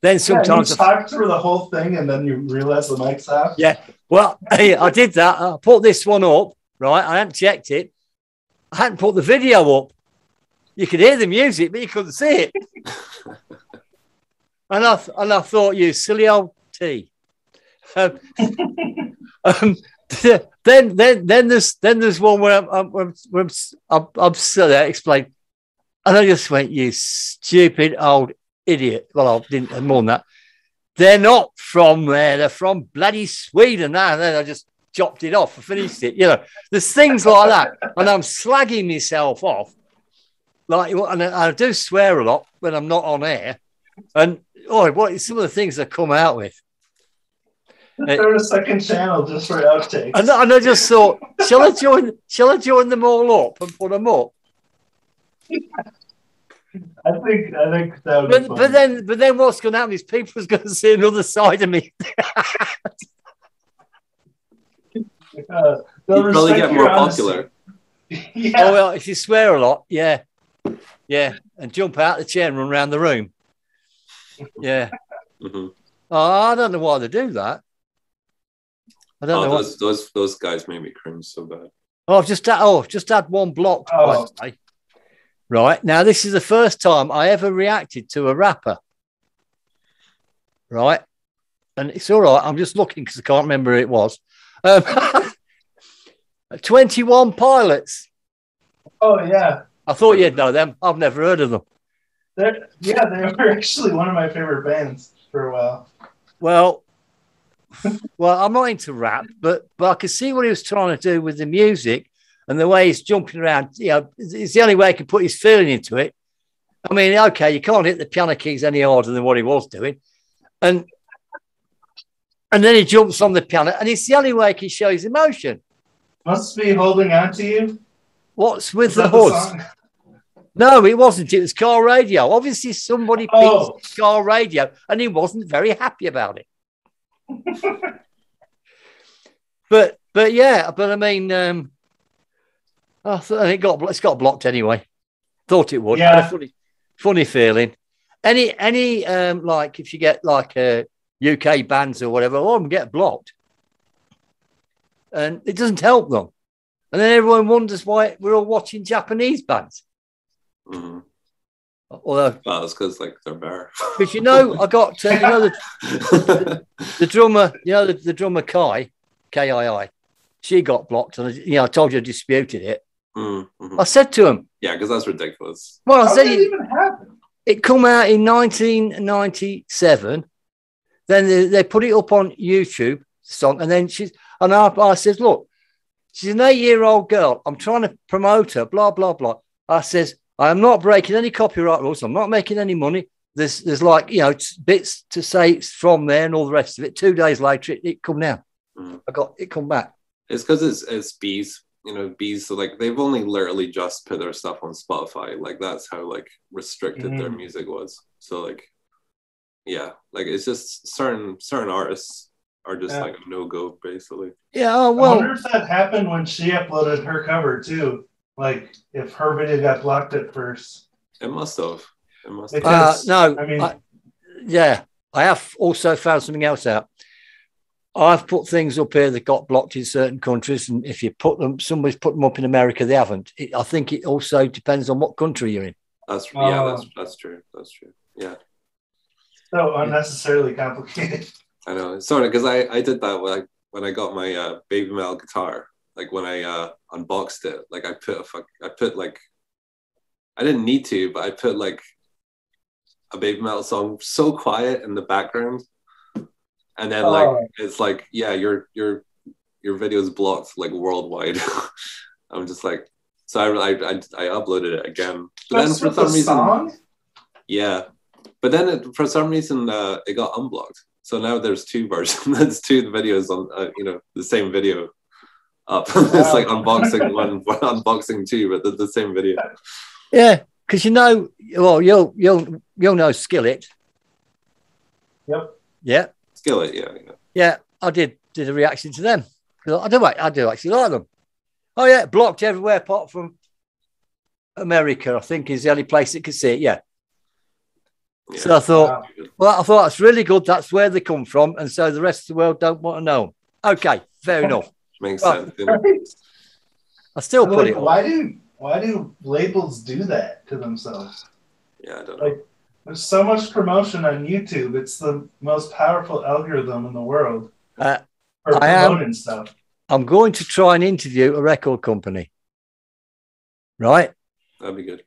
Then sometimes you talk through the whole thing and then you realize the mic's off. Yeah. Well, I did that. I put this one up, right? I hadn't checked it. I hadn't put the video up. You could hear the music, but you couldn't see it. and I thought, you silly old T. Then there's one where I'm silly. I explained, and I just went, you stupid old idiot. Well, I didn't more than that. They're not from there. They're from bloody Sweden. And then I just chopped it off, I finished it. You know, there's things like that, and I'm slagging myself off. Like, and I do swear a lot when I'm not on air. And oh, what some of the things I come out with. Start a second channel just for outtakes. And I just thought, shall I join them all up and put them up? I think that would be fun. But then what's going to happen is people's going to see another side of me. You'd probably get more popular. Yeah. Oh well, if you swear a lot, yeah, yeah, and jump out the chair and run around the room, yeah. Mm-hmm. Oh, I don't know why they do that. I don't know. Those guys made me cringe so bad. Oh, I've just had one blocked. Oh. Right now, this is the first time I ever reacted to a rapper. Right, and it's all right. I'm just looking because I can't remember who it was. 21 Pilots. Oh yeah. I thought you'd know them. I've never heard of them. They were actually one of my favorite bands for a while. Well, I'm not into rap, but I could see what he was trying to do with the music and the way he's jumping around. You know, it's the only way he can put his feeling into it. I mean, okay, you can't hit the piano keys any harder than what he was doing. And then he jumps on the piano, and it's the only way he can show his emotion. Must be Holding On to You. What's with the Hoods? No, it wasn't. It was Car Radio. Obviously, somebody picked Car Radio, and he wasn't very happy about it. but yeah, but I mean, it's got blocked anyway. Thought it would. Yeah. Funny feeling. Any like if you get like UK bands or whatever, all of them get blocked. And it doesn't help them. And then everyone wonders why we're all watching Japanese bands. Mm-hmm. Although, well, it's because like they're bare. Because you know, I got you know the drummer, you know the drummer Kai, she got blocked, and you know I told you I disputed it. Mm-hmm. I said to him, yeah, because that's ridiculous. Well, I said did it even happen? It come out in 1997. Then they put it up on YouTube song, and then I says, look, she's an 8-year-old girl. I'm trying to promote her, blah, blah, blah. I says, I am not breaking any copyright rules. I'm not making any money. There's like, you know, bits to say from there and all the rest of it. 2 days later, it come down. Mm. I got it come back. It's because it's Bees, you know, Bees. So, like, they've only literally just put their stuff on Spotify. Like, that's how, like, restricted their music was. So, like, yeah, like, it's just certain artists are just like a no-go, basically. Yeah, well... I wonder if that happened when she uploaded her cover, too. Like, if her video got blocked at first. It must have. Because, no, I mean... I have also found something else out. I've put things up here that got blocked in certain countries, and if you put them... Somebody's put them up in America, they haven't. I think it also depends on what country you're in. That's true. That's true, yeah. So unnecessarily complicated. I know, sorry, because I did that when I got my Baby Metal guitar, like when I unboxed it, like I didn't need to, but I put like a Baby Metal song so quiet in the background, and then like it's like yeah, your video's blocked like worldwide. I'm just like, so I uploaded it again, but then for some reason, song? Yeah, but then for some reason it got unblocked. So now there's two versions. That's two videos on, you know, the same video up. It's like unboxing one, unboxing two, but the same video. Yeah, because you know, well, you'll know Skillet. Yep. Yeah. Skillet. Yeah. Yeah. Yeah, I did a reaction to them. I do actually like them. Oh yeah, blocked everywhere apart from America. I think is the only place it could see it. Yeah. Yeah. So I thought, that's really good. That's where they come from, and so the rest of the world don't want to know. Okay, fair enough. Makes sense. I still put it. Why do labels do that to themselves? Yeah, I don't know. Like, there's so much promotion on YouTube. It's the most powerful algorithm in the world for promoting stuff. I'm going to try and interview a record company. Right. That'd be good.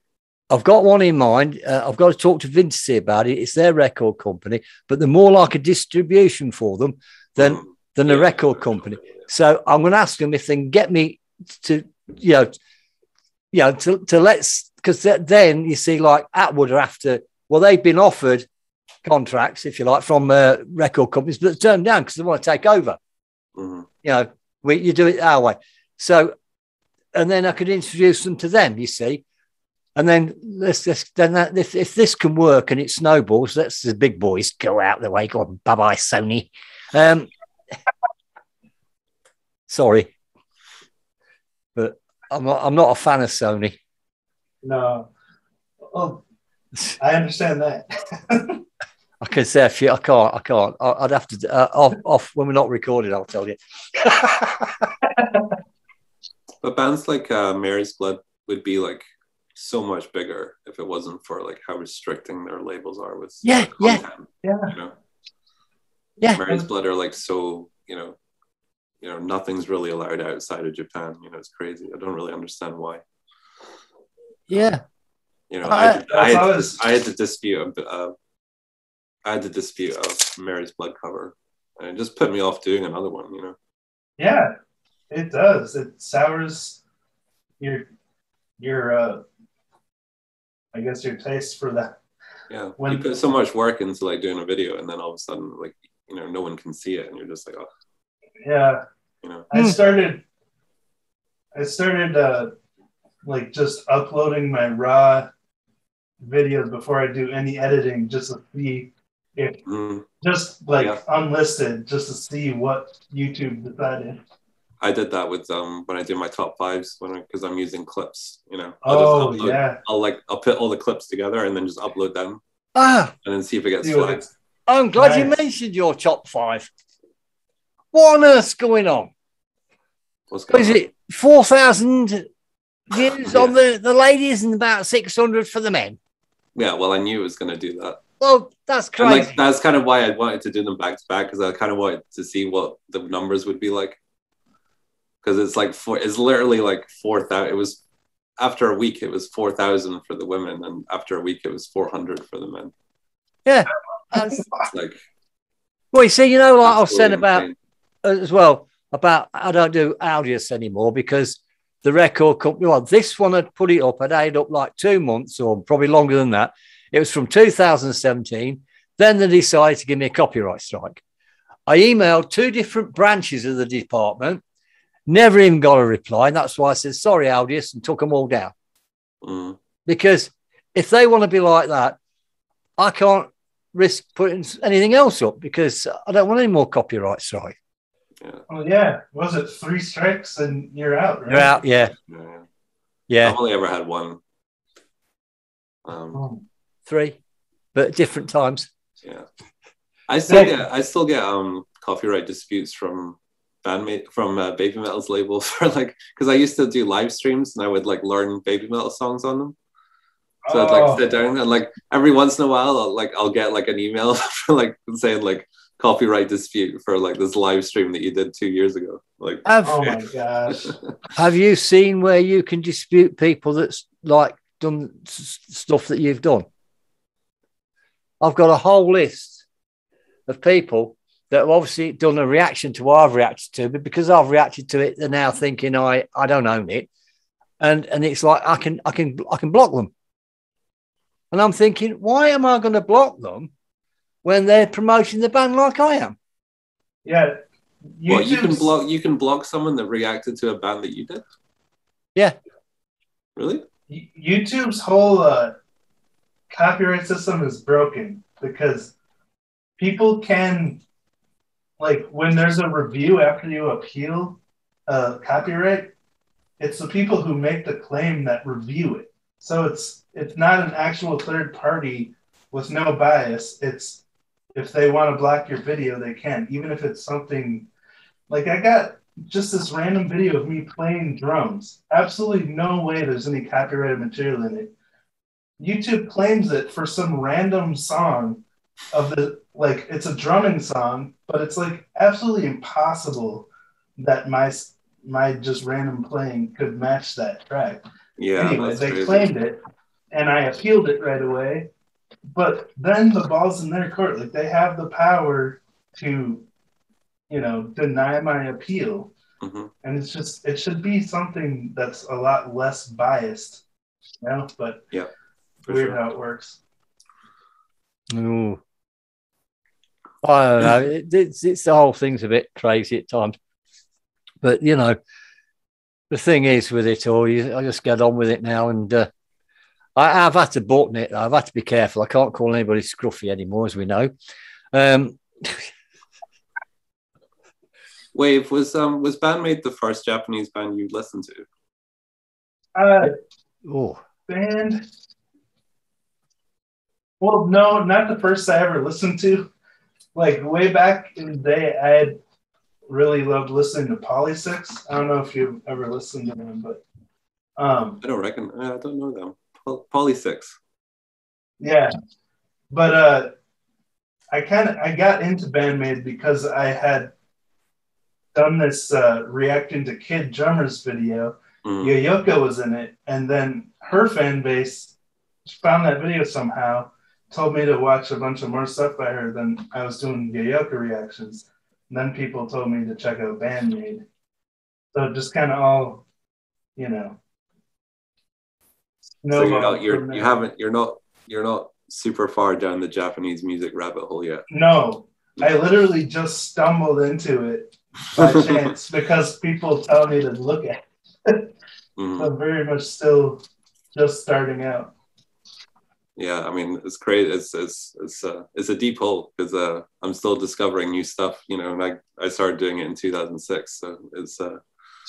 I've got one in mind. I've got to talk to Vinci about it. It's their record company, but they're more like a distribution for them than than the record company. So I'm going to ask them if they can get me to, to let's, because then you see like Atwood are after, well, they've been offered contracts, if you like, from record companies, but it's turned down because they want to take over. Mm-hmm. You know, you do it our way. So, and then I could introduce them to them, you see. And then if this can work and it snowballs, let's the big boys go out the way. Go on, bye bye, Sony. Sorry, but I'm not a fan of Sony. No, oh, I understand that. I can say a few. I can't. I'd have to off when we're not recorded. I'll tell you. But bands like Mary's Blood would be like so much bigger if it wasn't for like how restricting their labels are with content, you know? Mary's Blood are like so you know nothing's really allowed outside of Japan. You know, it's crazy. I don't really understand why. I had to dispute a Mary's Blood cover, and it just put me off doing another one. You know? Yeah, it does. It sours your I guess your taste for that. Yeah, when you put so much work into like doing a video, and then all of a sudden, like no one can see it, and you're just like, oh. Yeah. You know, I started like just uploading my raw videos before I do any editing, just to see if unlisted, just to see what YouTube decided. I did that with when I do my top fives, because I'm using clips, you know. I'll put all the clips together and then just upload them, and then see if it gets flagged. I'm glad you mentioned your top five. What on earth's going on? What's going on? Is it 4,000 views on the ladies and about 600 for the men? Yeah, well, I knew it was going to do that. Well, that's crazy. And, that's kind of why I wanted to do them back to back, because I kind of wanted to see what the numbers would be like. Because it's like it's literally like 4,000. It was after a week. It was 4,000 for the women, and after a week, it was 400 for the men. Yeah, like. Well, you see, like I've said about as well about I don't do Audius anymore because the record company. Well, this one had put it up. I'd added up like 2 months or probably longer than that. It was from 2017. Then they decided to give me a copyright strike. I emailed two different branches of the department. Never even got a reply. And that's why I said, sorry, Audius, and took them all down. Mm. Because if they want to be like that, I can't risk putting anything else up because I don't want any more copyright strike. Yeah. Well, yeah. Was it 3 strikes and you're out, right? You're out, yeah. I've only ever had one. 3, but different times. Yeah. I still get copyright disputes from BAND-MAID, from Baby Metal's label, for like, because I used to do live streams and I would like learn Baby Metal songs on them. So I'd like sit down and like every once in a while I'll get like an email for like saying like copyright dispute for like this live stream that you did 2 years ago. Like, oh my gosh! Have you seen where you can dispute people that's like done stuff that you've done? I've got a whole list of people that have obviously done a reaction to what I've reacted to, but because I've reacted to it, they're now thinking I don't own it, and it's like I can block them, and I'm thinking, why am I going to block them when they're promoting the band like I am? Yeah, you can block someone that reacted to a band that you did. Yeah, really. YouTube's whole copyright system is broken because people can. Like, when there's a review after you appeal copyright, it's the people who make the claim that review it. So it's not an actual third party with no bias. It's if they want to block your video, they can, even if it's something... Like, I got just this random video of me playing drums. Absolutely no way there's any copyrighted material in it. YouTube claims it for some random song of the... Like, it's a drumming song, but it's like absolutely impossible that my just random playing could match that track. Yeah. Anyway, they claimed it, and I appealed it right away. But then the ball's in their court. Like, they have the power to you know, deny my appeal. Mm-hmm. And it's just, it should be something that's a lot less biased, you know, but yeah, weird how it works. Ooh. I don't know. It's the whole thing's a bit crazy at times, but you know, the thing is with it all, I just get on with it now, and I've had to button it. I've had to be careful. I can't call anybody scruffy anymore, as we know. Wave, was BAND-MAID the first Japanese band you listened to? Well, no, not the first I ever listened to. Like, way back in the day, I had really loved listening to Poly6. I don't know if you've ever listened to them, but... I don't know them. Poly6. Yeah. But I got into BAND-MAID because I had done this reacting to Kid Drummers video. Mm. Yoyoka was in it, and then her fan base found that video somehow, told me to watch a bunch of more stuff by her than I was doing Yoyoka reactions. And then people told me to check out BAND-MAID. So just kind of all, you know. So you're not super far down the Japanese music rabbit hole yet. No, I literally just stumbled into it by chance because people tell me to look at it. Mm-hmm. I'm very much still just starting out. Yeah, I mean, it's crazy. It's a deep hole because I'm still discovering new stuff, you know. And I started doing it in 2006, so it's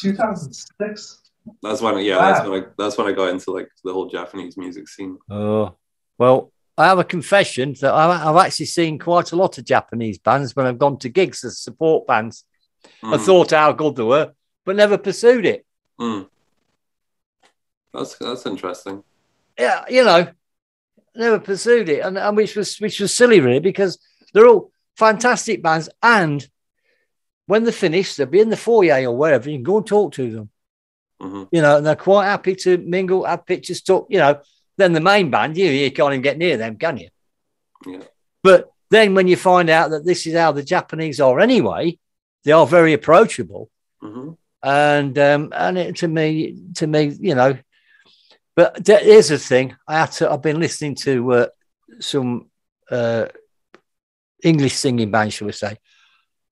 2006. That's when, yeah, wow. That's when I got into like the whole Japanese music scene. Oh, well, I have a confession that I've actually seen quite a lot of Japanese bands when I've gone to gigs as support bands. Mm. I thought how good they were, but never pursued it. Mm. That's interesting. Yeah, you know. Never pursued it, and which was silly, really, because they're all fantastic bands, and when they're finished, they'll be in the foyer or wherever. You can go and talk to them, mm-hmm. you know, and they're quite happy to mingle, have pictures, talk, you know. Then the main band, you can't even get near them, can you? Yeah. But then when you find out that this is how the Japanese are anyway, they are very approachable, mm-hmm. And it, to me, you know. But here's the thing. I've been listening to some English singing band, shall we say.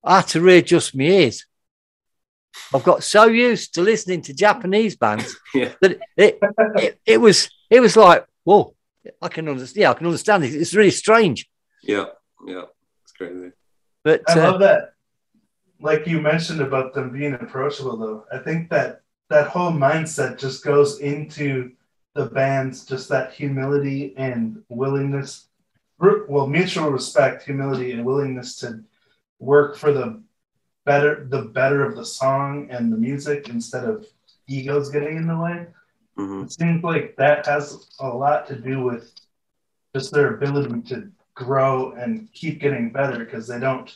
I had to readjust my ears. I've got so used to listening to Japanese bands yeah. that it was like, whoa, I can understand it. It's really strange. Yeah, yeah, it's crazy. But I love that. Like you mentioned about them being approachable, though. I think that whole mindset just goes into the band's, just that humility and willingness, well, mutual respect, humility, and willingness to work for the better of the song and the music instead of egos getting in the way. Mm-hmm. It seems like that has a lot to do with just their ability to grow and keep getting better, because they don't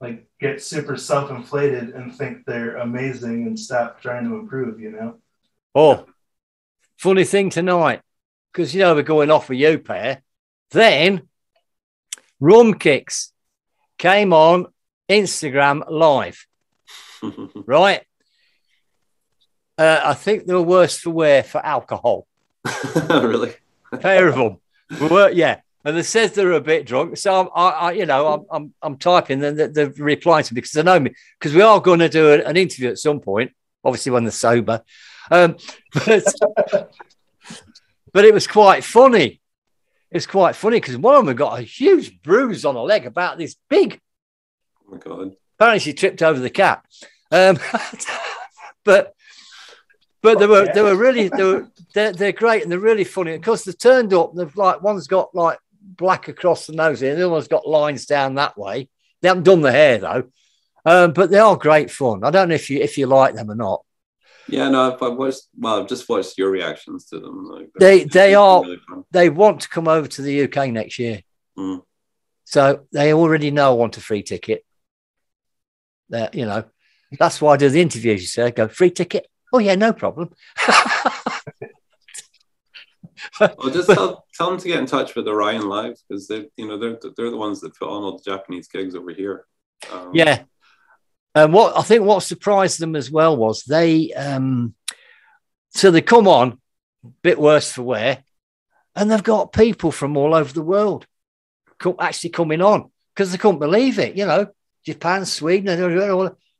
like get super self-inflated and think they're amazing and stop trying to improve, you know? Oh, funny thing tonight, because, you know, we're going off with you, pair. Then Rum Kicks came on Instagram live, right? I think they were worse for wear for alcohol. Really? A pair of them. Yeah. And they says they're a bit drunk, so I'm typing, and they're replying to me because they know me, because we are going to do an interview at some point, obviously when they're sober. But it was quite funny. It's quite funny because one of them got a huge bruise on her leg about this big. Oh my God! Apparently she tripped over the cat. But they're great, and they're really funny. Of course, they've turned up. They've like one's got like black across the nose here, and the other one's got lines down that way. They haven't done the hair though, but they are great fun. I don't know if you like them or not. Yeah, no, I've just watched your reactions to them. Like, they want to come over to the UK next year, so they already know I want a free ticket. That, you know, that's why I do the interviews. You say, I go free ticket. Oh yeah, no problem. I'll just tell them to get in touch with Orion Live, because they're the ones that put on all the Japanese gigs over here. Yeah, And what I think what surprised them as well was they, so they come on a bit worse for wear, and they've got people from all over the world actually coming on because they couldn't believe it. You know, Japan, Sweden,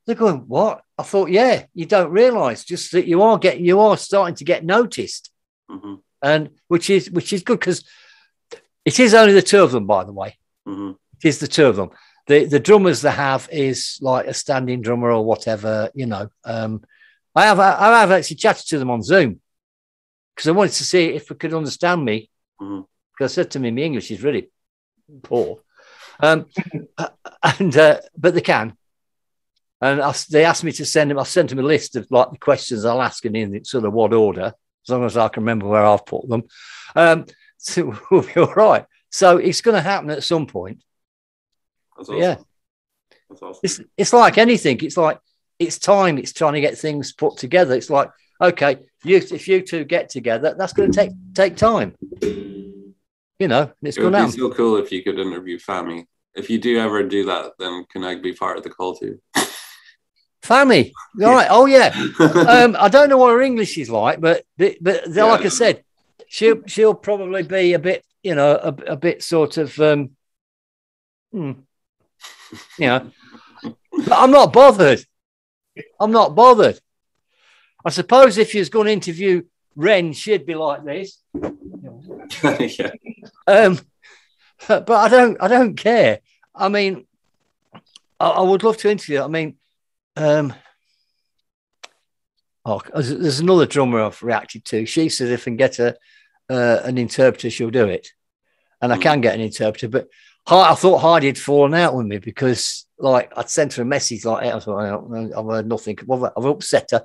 they're going, what? I thought, yeah, you don't realise just that you are starting to get noticed, mm-hmm. and which is good because it is only the two of them, by the way. Mm-hmm. It is the two of them. The drummers they have is like a standing drummer or whatever, you know. I have actually chatted to them on Zoom because I wanted to see if they could understand me. Mm-hmm. Because I said to me, my English is really poor. But they can. And they asked me to send them. I sent them a list of like the questions I'll ask and in sort of what order, as long as I can remember where I've put them. So we'll be all right. So it's going to happen at some point. That's awesome. Yeah, that's awesome. It's like anything. It's like it's time. It's trying to get things put together. It's like, okay, if you two get together, that's going to take time. You know, it's going to happen. It would be so cool if you could interview Fami. If you do ever do that, then can I be part of the call too? Fami, all right. Oh yeah. I don't know what her English is like, but yeah, like I said, she'll probably be a bit, you know, a bit sort of. You know, but I'm not bothered. I suppose if she was going to interview Ren, she'd be like this. Yeah. But I don't care. I mean, I would love to interview. I mean, there's another drummer I've reacted to. She said if I can get an interpreter, she'll do it, and I can get an interpreter, but. I thought Heidi had fallen out with me because, like, I'd sent her a message like, hey, I've heard nothing. I've upset her.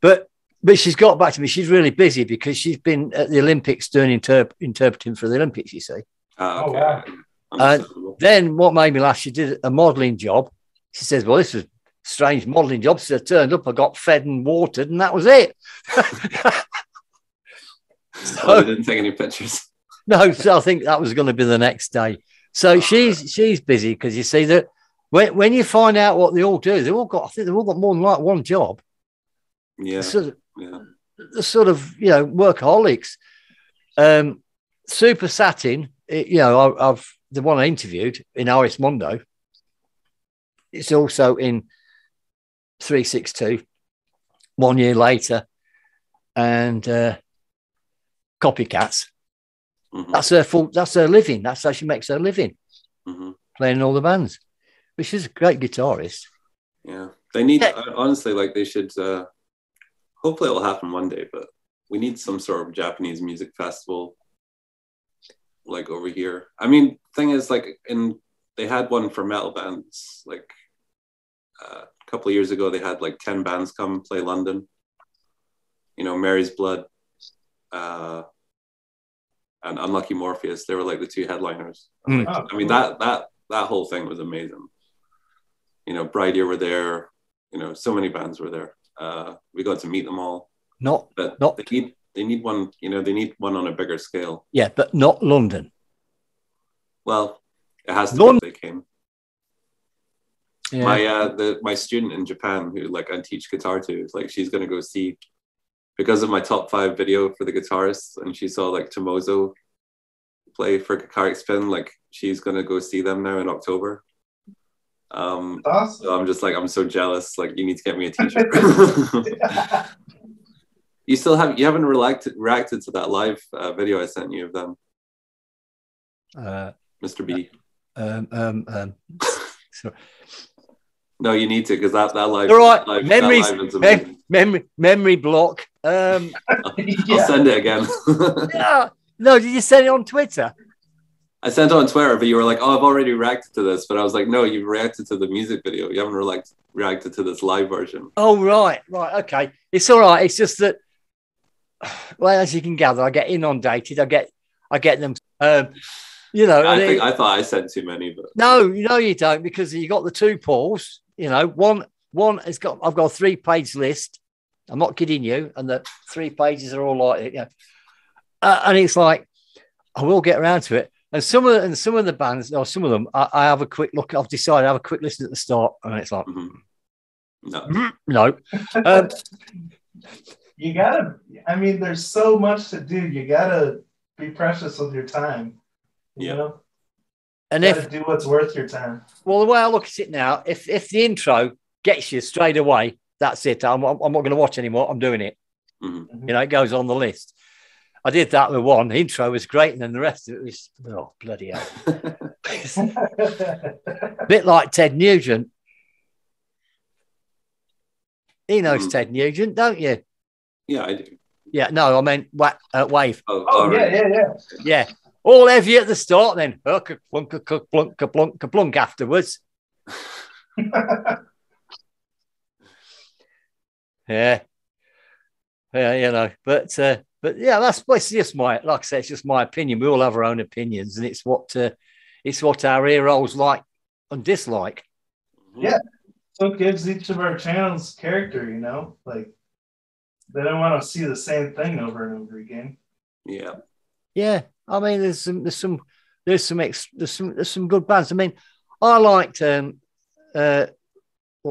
But she's got back to me. She's really busy because she's been at the Olympics doing interpreting for the Olympics, you see. Oh, okay. Wow. And then what made me laugh, she did a modelling job. She says, well, this was a strange modelling job. So I turned up, I got fed and watered, and that was it. So I didn't take any pictures. No, so I think that was going to be the next day. So she's busy because you see that when you find out what they all do, I think they've all got more than like one job. Yeah. They're sort of you know, workaholics. Super Satin, you know, I've the one I interviewed in Aris Mondo. It's also in 362, 1 year later, and Copycats. Mm-hmm. That's her living. That's how she makes her living, mm-hmm. playing all the bands. But she's a great guitarist. Yeah, they need honestly. Like they should. Hopefully, it'll happen one day. But we need some sort of Japanese music festival, like over here. I mean, thing is, like, they had one for metal bands. Like a couple of years ago, they had like 10 bands come play London. You know, Mary's Blood. And Unlucky Morpheus, they were like the two headliners. Mm. Oh, I mean, that whole thing was amazing. You know, Brightyear were there. You know, so many bands were there. We got to meet them all. But they need one. You know, they need one on a bigger scale. Yeah, but not London. Well, it has to be. They came. Yeah. My student in Japan, who like I teach guitar to, like she's gonna go see. Because of my top 5 video for the guitarists, and she saw like Tomozo play for Kakaric Spin, like she's gonna go see them now in October. Awesome. So I'm just like, I'm so jealous. Like, you need to get me a t-shirt. You haven't reacted to that live video I sent you of them, Mr. B. Sorry. No, you need to, because that live. All right, memory block. I'll send it again. No, did you send it on Twitter? I sent it on Twitter, but you were like, "Oh, I've already reacted to this." But I was like, "No, you've reacted to the music video. You haven't reacted to this live version." Oh, right, okay. It's all right. It's just that, well, as you can gather, I get inundated. I get them. You know, I thought I sent too many, but no, you don't, because you got the two Pauls. You know, one has got. I've got a 3-page list. I'm not kidding you, and the 3 pages are all like it. Yeah, you know. And it's like I will get around to it. And some of the bands, or some of them, I have a quick look. I've decided I have a quick listen at the start, and it's like, mm-hmm. No. No. You gotta, I mean, there's so much to do. You gotta be precious with your time. You know? And if do what's worth your time. Well, the way I look at it now, if the intro gets you straight away, that's it. I'm not going to watch anymore. I'm doing it. Mm-hmm. You know, it goes on the list. I did that with one. The intro was great, and then the rest of it was, oh, bloody hell. A bit like Ted Nugent. He knows Ted Nugent, don't you? Yeah, I do. Yeah, no, I meant Wave. Oh, yeah, right. Yeah. All heavy at the start, then ka-plunk afterwards. Yeah, you know, but yeah, that's just my, like I say, it's just my opinion. We all have our own opinions, and it's what our ear holes like and dislike. Yeah, so it gives each of our channels character, you know, like they don't want to see the same thing over and over again. Yeah. I mean, there's some good bands. I mean, I liked what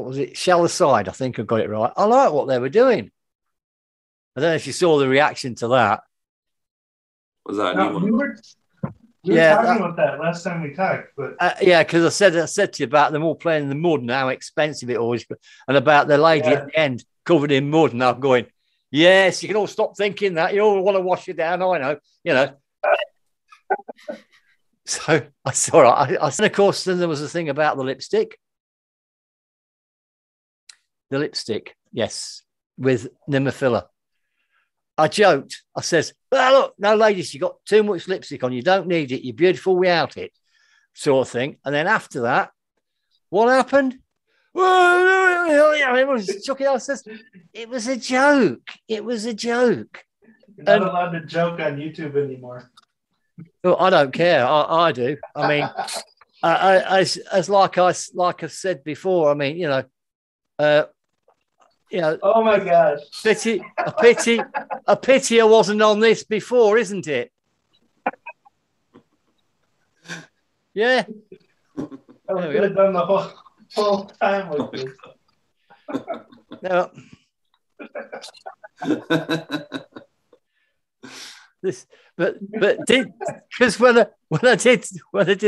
was it? Shell Aside, I think I got it right. I liked what they were doing. I don't know if you saw the reaction to that. Was that a new one? We were talking about that last time we talked, but because I said to you about them all playing in the mud and how expensive it always, and about the lady at the end covered in mud, and I'm going, yes, you can all stop thinking that. You all want to wash you down. I know, you know. So I saw it. And of course, then there was a thing about the lipstick. The lipstick, yes, with Nemophila. I joked. I says, well, look, no, ladies, you got too much lipstick on. You don't need it. You're beautiful without it, sort of thing. And then after that, what happened? Everyone's chucking out. I says, it was a joke. It was a joke. You're not allowed to joke on YouTube anymore. Well, I don't care. I do. I mean, like I've said before, I mean, you know. Oh my gosh! A pity. I wasn't on this before, isn't it? Yeah. I could have done the whole time with this. No. This, because when I did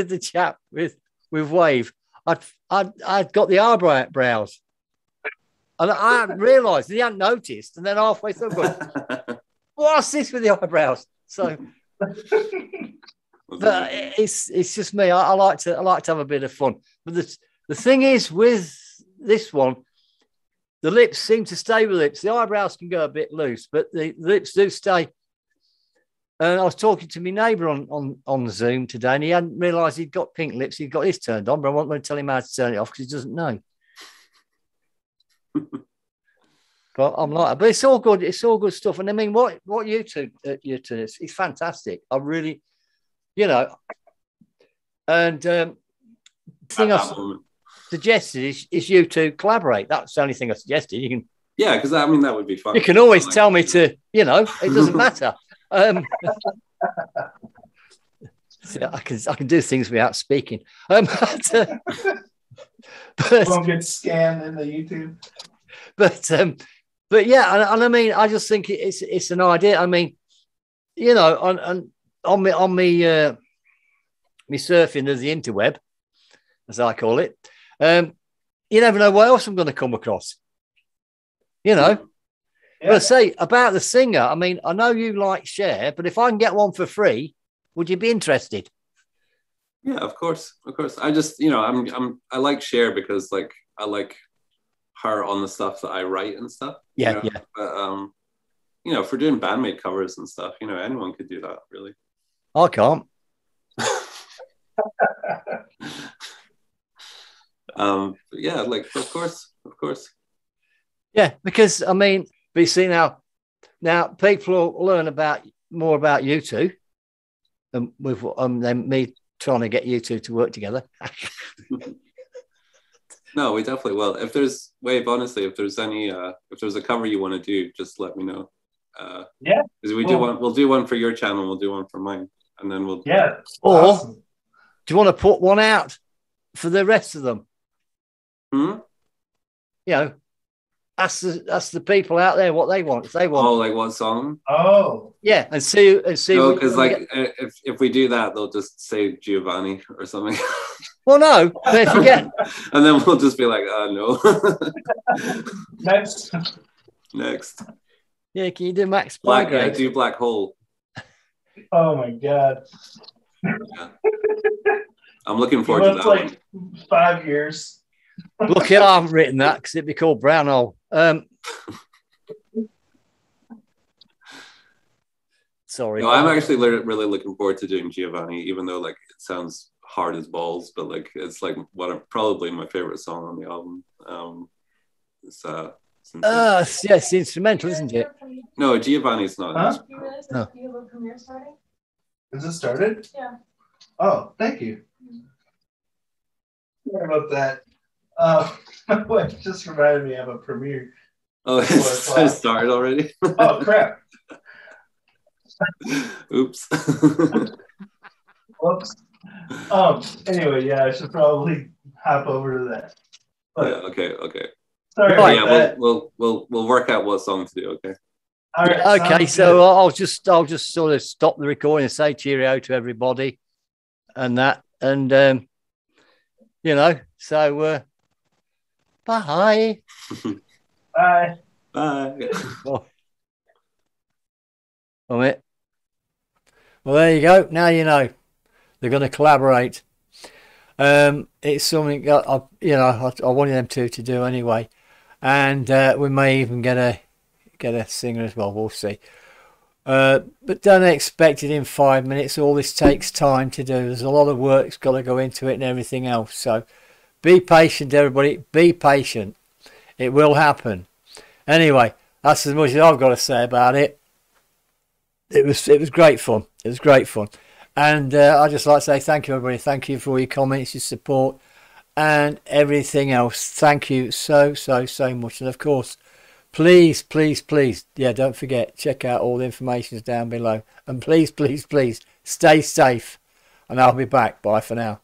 the chat with Wave, I'd got the eyebrows, and I hadn't realised, he hadn't noticed, and then halfway through, going, what's this with the eyebrows? So, but it's just me. I like to have a bit of fun, but the thing is with this one, the lips seem to stay with lips. The eyebrows can go a bit loose, but the lips do stay. And I was talking to my neighbour on Zoom today, and he hadn't realised he'd got pink lips. He'd got his turned on, but I wasn't going to tell him how to turn it off because he doesn't know. But I'm like that. But it's all good. It's all good stuff. And I mean, what you two, it's fantastic. I really, you know. And the thing I suggested is you two collaborate. That's the only thing I suggested. You can. Yeah, because I mean that would be fun. You can always tell me to, you know, it doesn't matter. So I can do things without speaking. But won't get scanned in the YouTube. But yeah, and I mean, I just think it's an idea. I mean, you know, on me surfing of the interweb, as I call it, you never know what else I'm going to come across. You know. Yeah. But I say about the singer, I mean, I know you like Cher, but if I can get one for free, would you be interested? Yeah, of course. I just, you know, I like Cher because, like, I like her on the stuff that I write and stuff. Yeah, you know? Yeah. But, you know, if we're doing BAND-MAID covers and stuff, you know, anyone could do that, really. I can't. Yeah, like, of course. Yeah, because I mean. But you see now people will learn more about you two, and with then me trying to get you two to work together. No, we definitely will. If there's Wave, honestly, if there's a cover you want to do, just let me know. Yeah, because we'll do one for your channel, we'll do one for mine, and then we'll awesome. Do you want to put one out for the rest of them? Hmm. You know, ask the people out there what they want. If they want, oh, like what song? Oh, yeah, and see. No, because like if we do that, they'll just say Giovanni or something. Well, no, they forget, and then we'll just be like, oh no. Next. Yeah, can you do Max Black? I do Black Hole. Oh my god. Yeah. I'm looking forward to that. Like one. 5 years. Look, I haven't written that because it'd be called Brown Hole. Sorry. No, I'm actually really looking forward to doing Giovanni, even though like it sounds hard as balls, but like it's like probably my favorite song on the album. Yes, instrumental, isn't it? No, Giovanni's not. Huh? Do you realize that the Halo premiere starting? Is it started? Yeah. Oh, thank you. Sorry about that. It just reminded me of a premiere. Oh, it started already? Oh, crap. Oops. Whoops. Anyway, yeah, I should probably hop over to that. But, yeah, okay. Sorry. Right. Yeah, we'll work out what song to do. Okay. All right. Okay. So I'll just sort of stop the recording and say cheerio to everybody, and that, and you know. So bye. Bye. Well, there you go. Now you know they're going to collaborate. It's something that I wanted them two to do anyway. And we may even get a singer as well. We'll see. But don't expect it in 5 minutes. All this takes time to do. There's a lot of work's got to go into it and everything else. So be patient, everybody. Be patient. It will happen. Anyway, that's as much as I've got to say about it. It was great fun. It was great fun. And I'd just like to say thank you, everybody. Thank you for all your comments, your support, and everything else. Thank you so much. And of course, please, yeah, don't forget, check out all the information down below, and please stay safe, and I'll be back. Bye for now.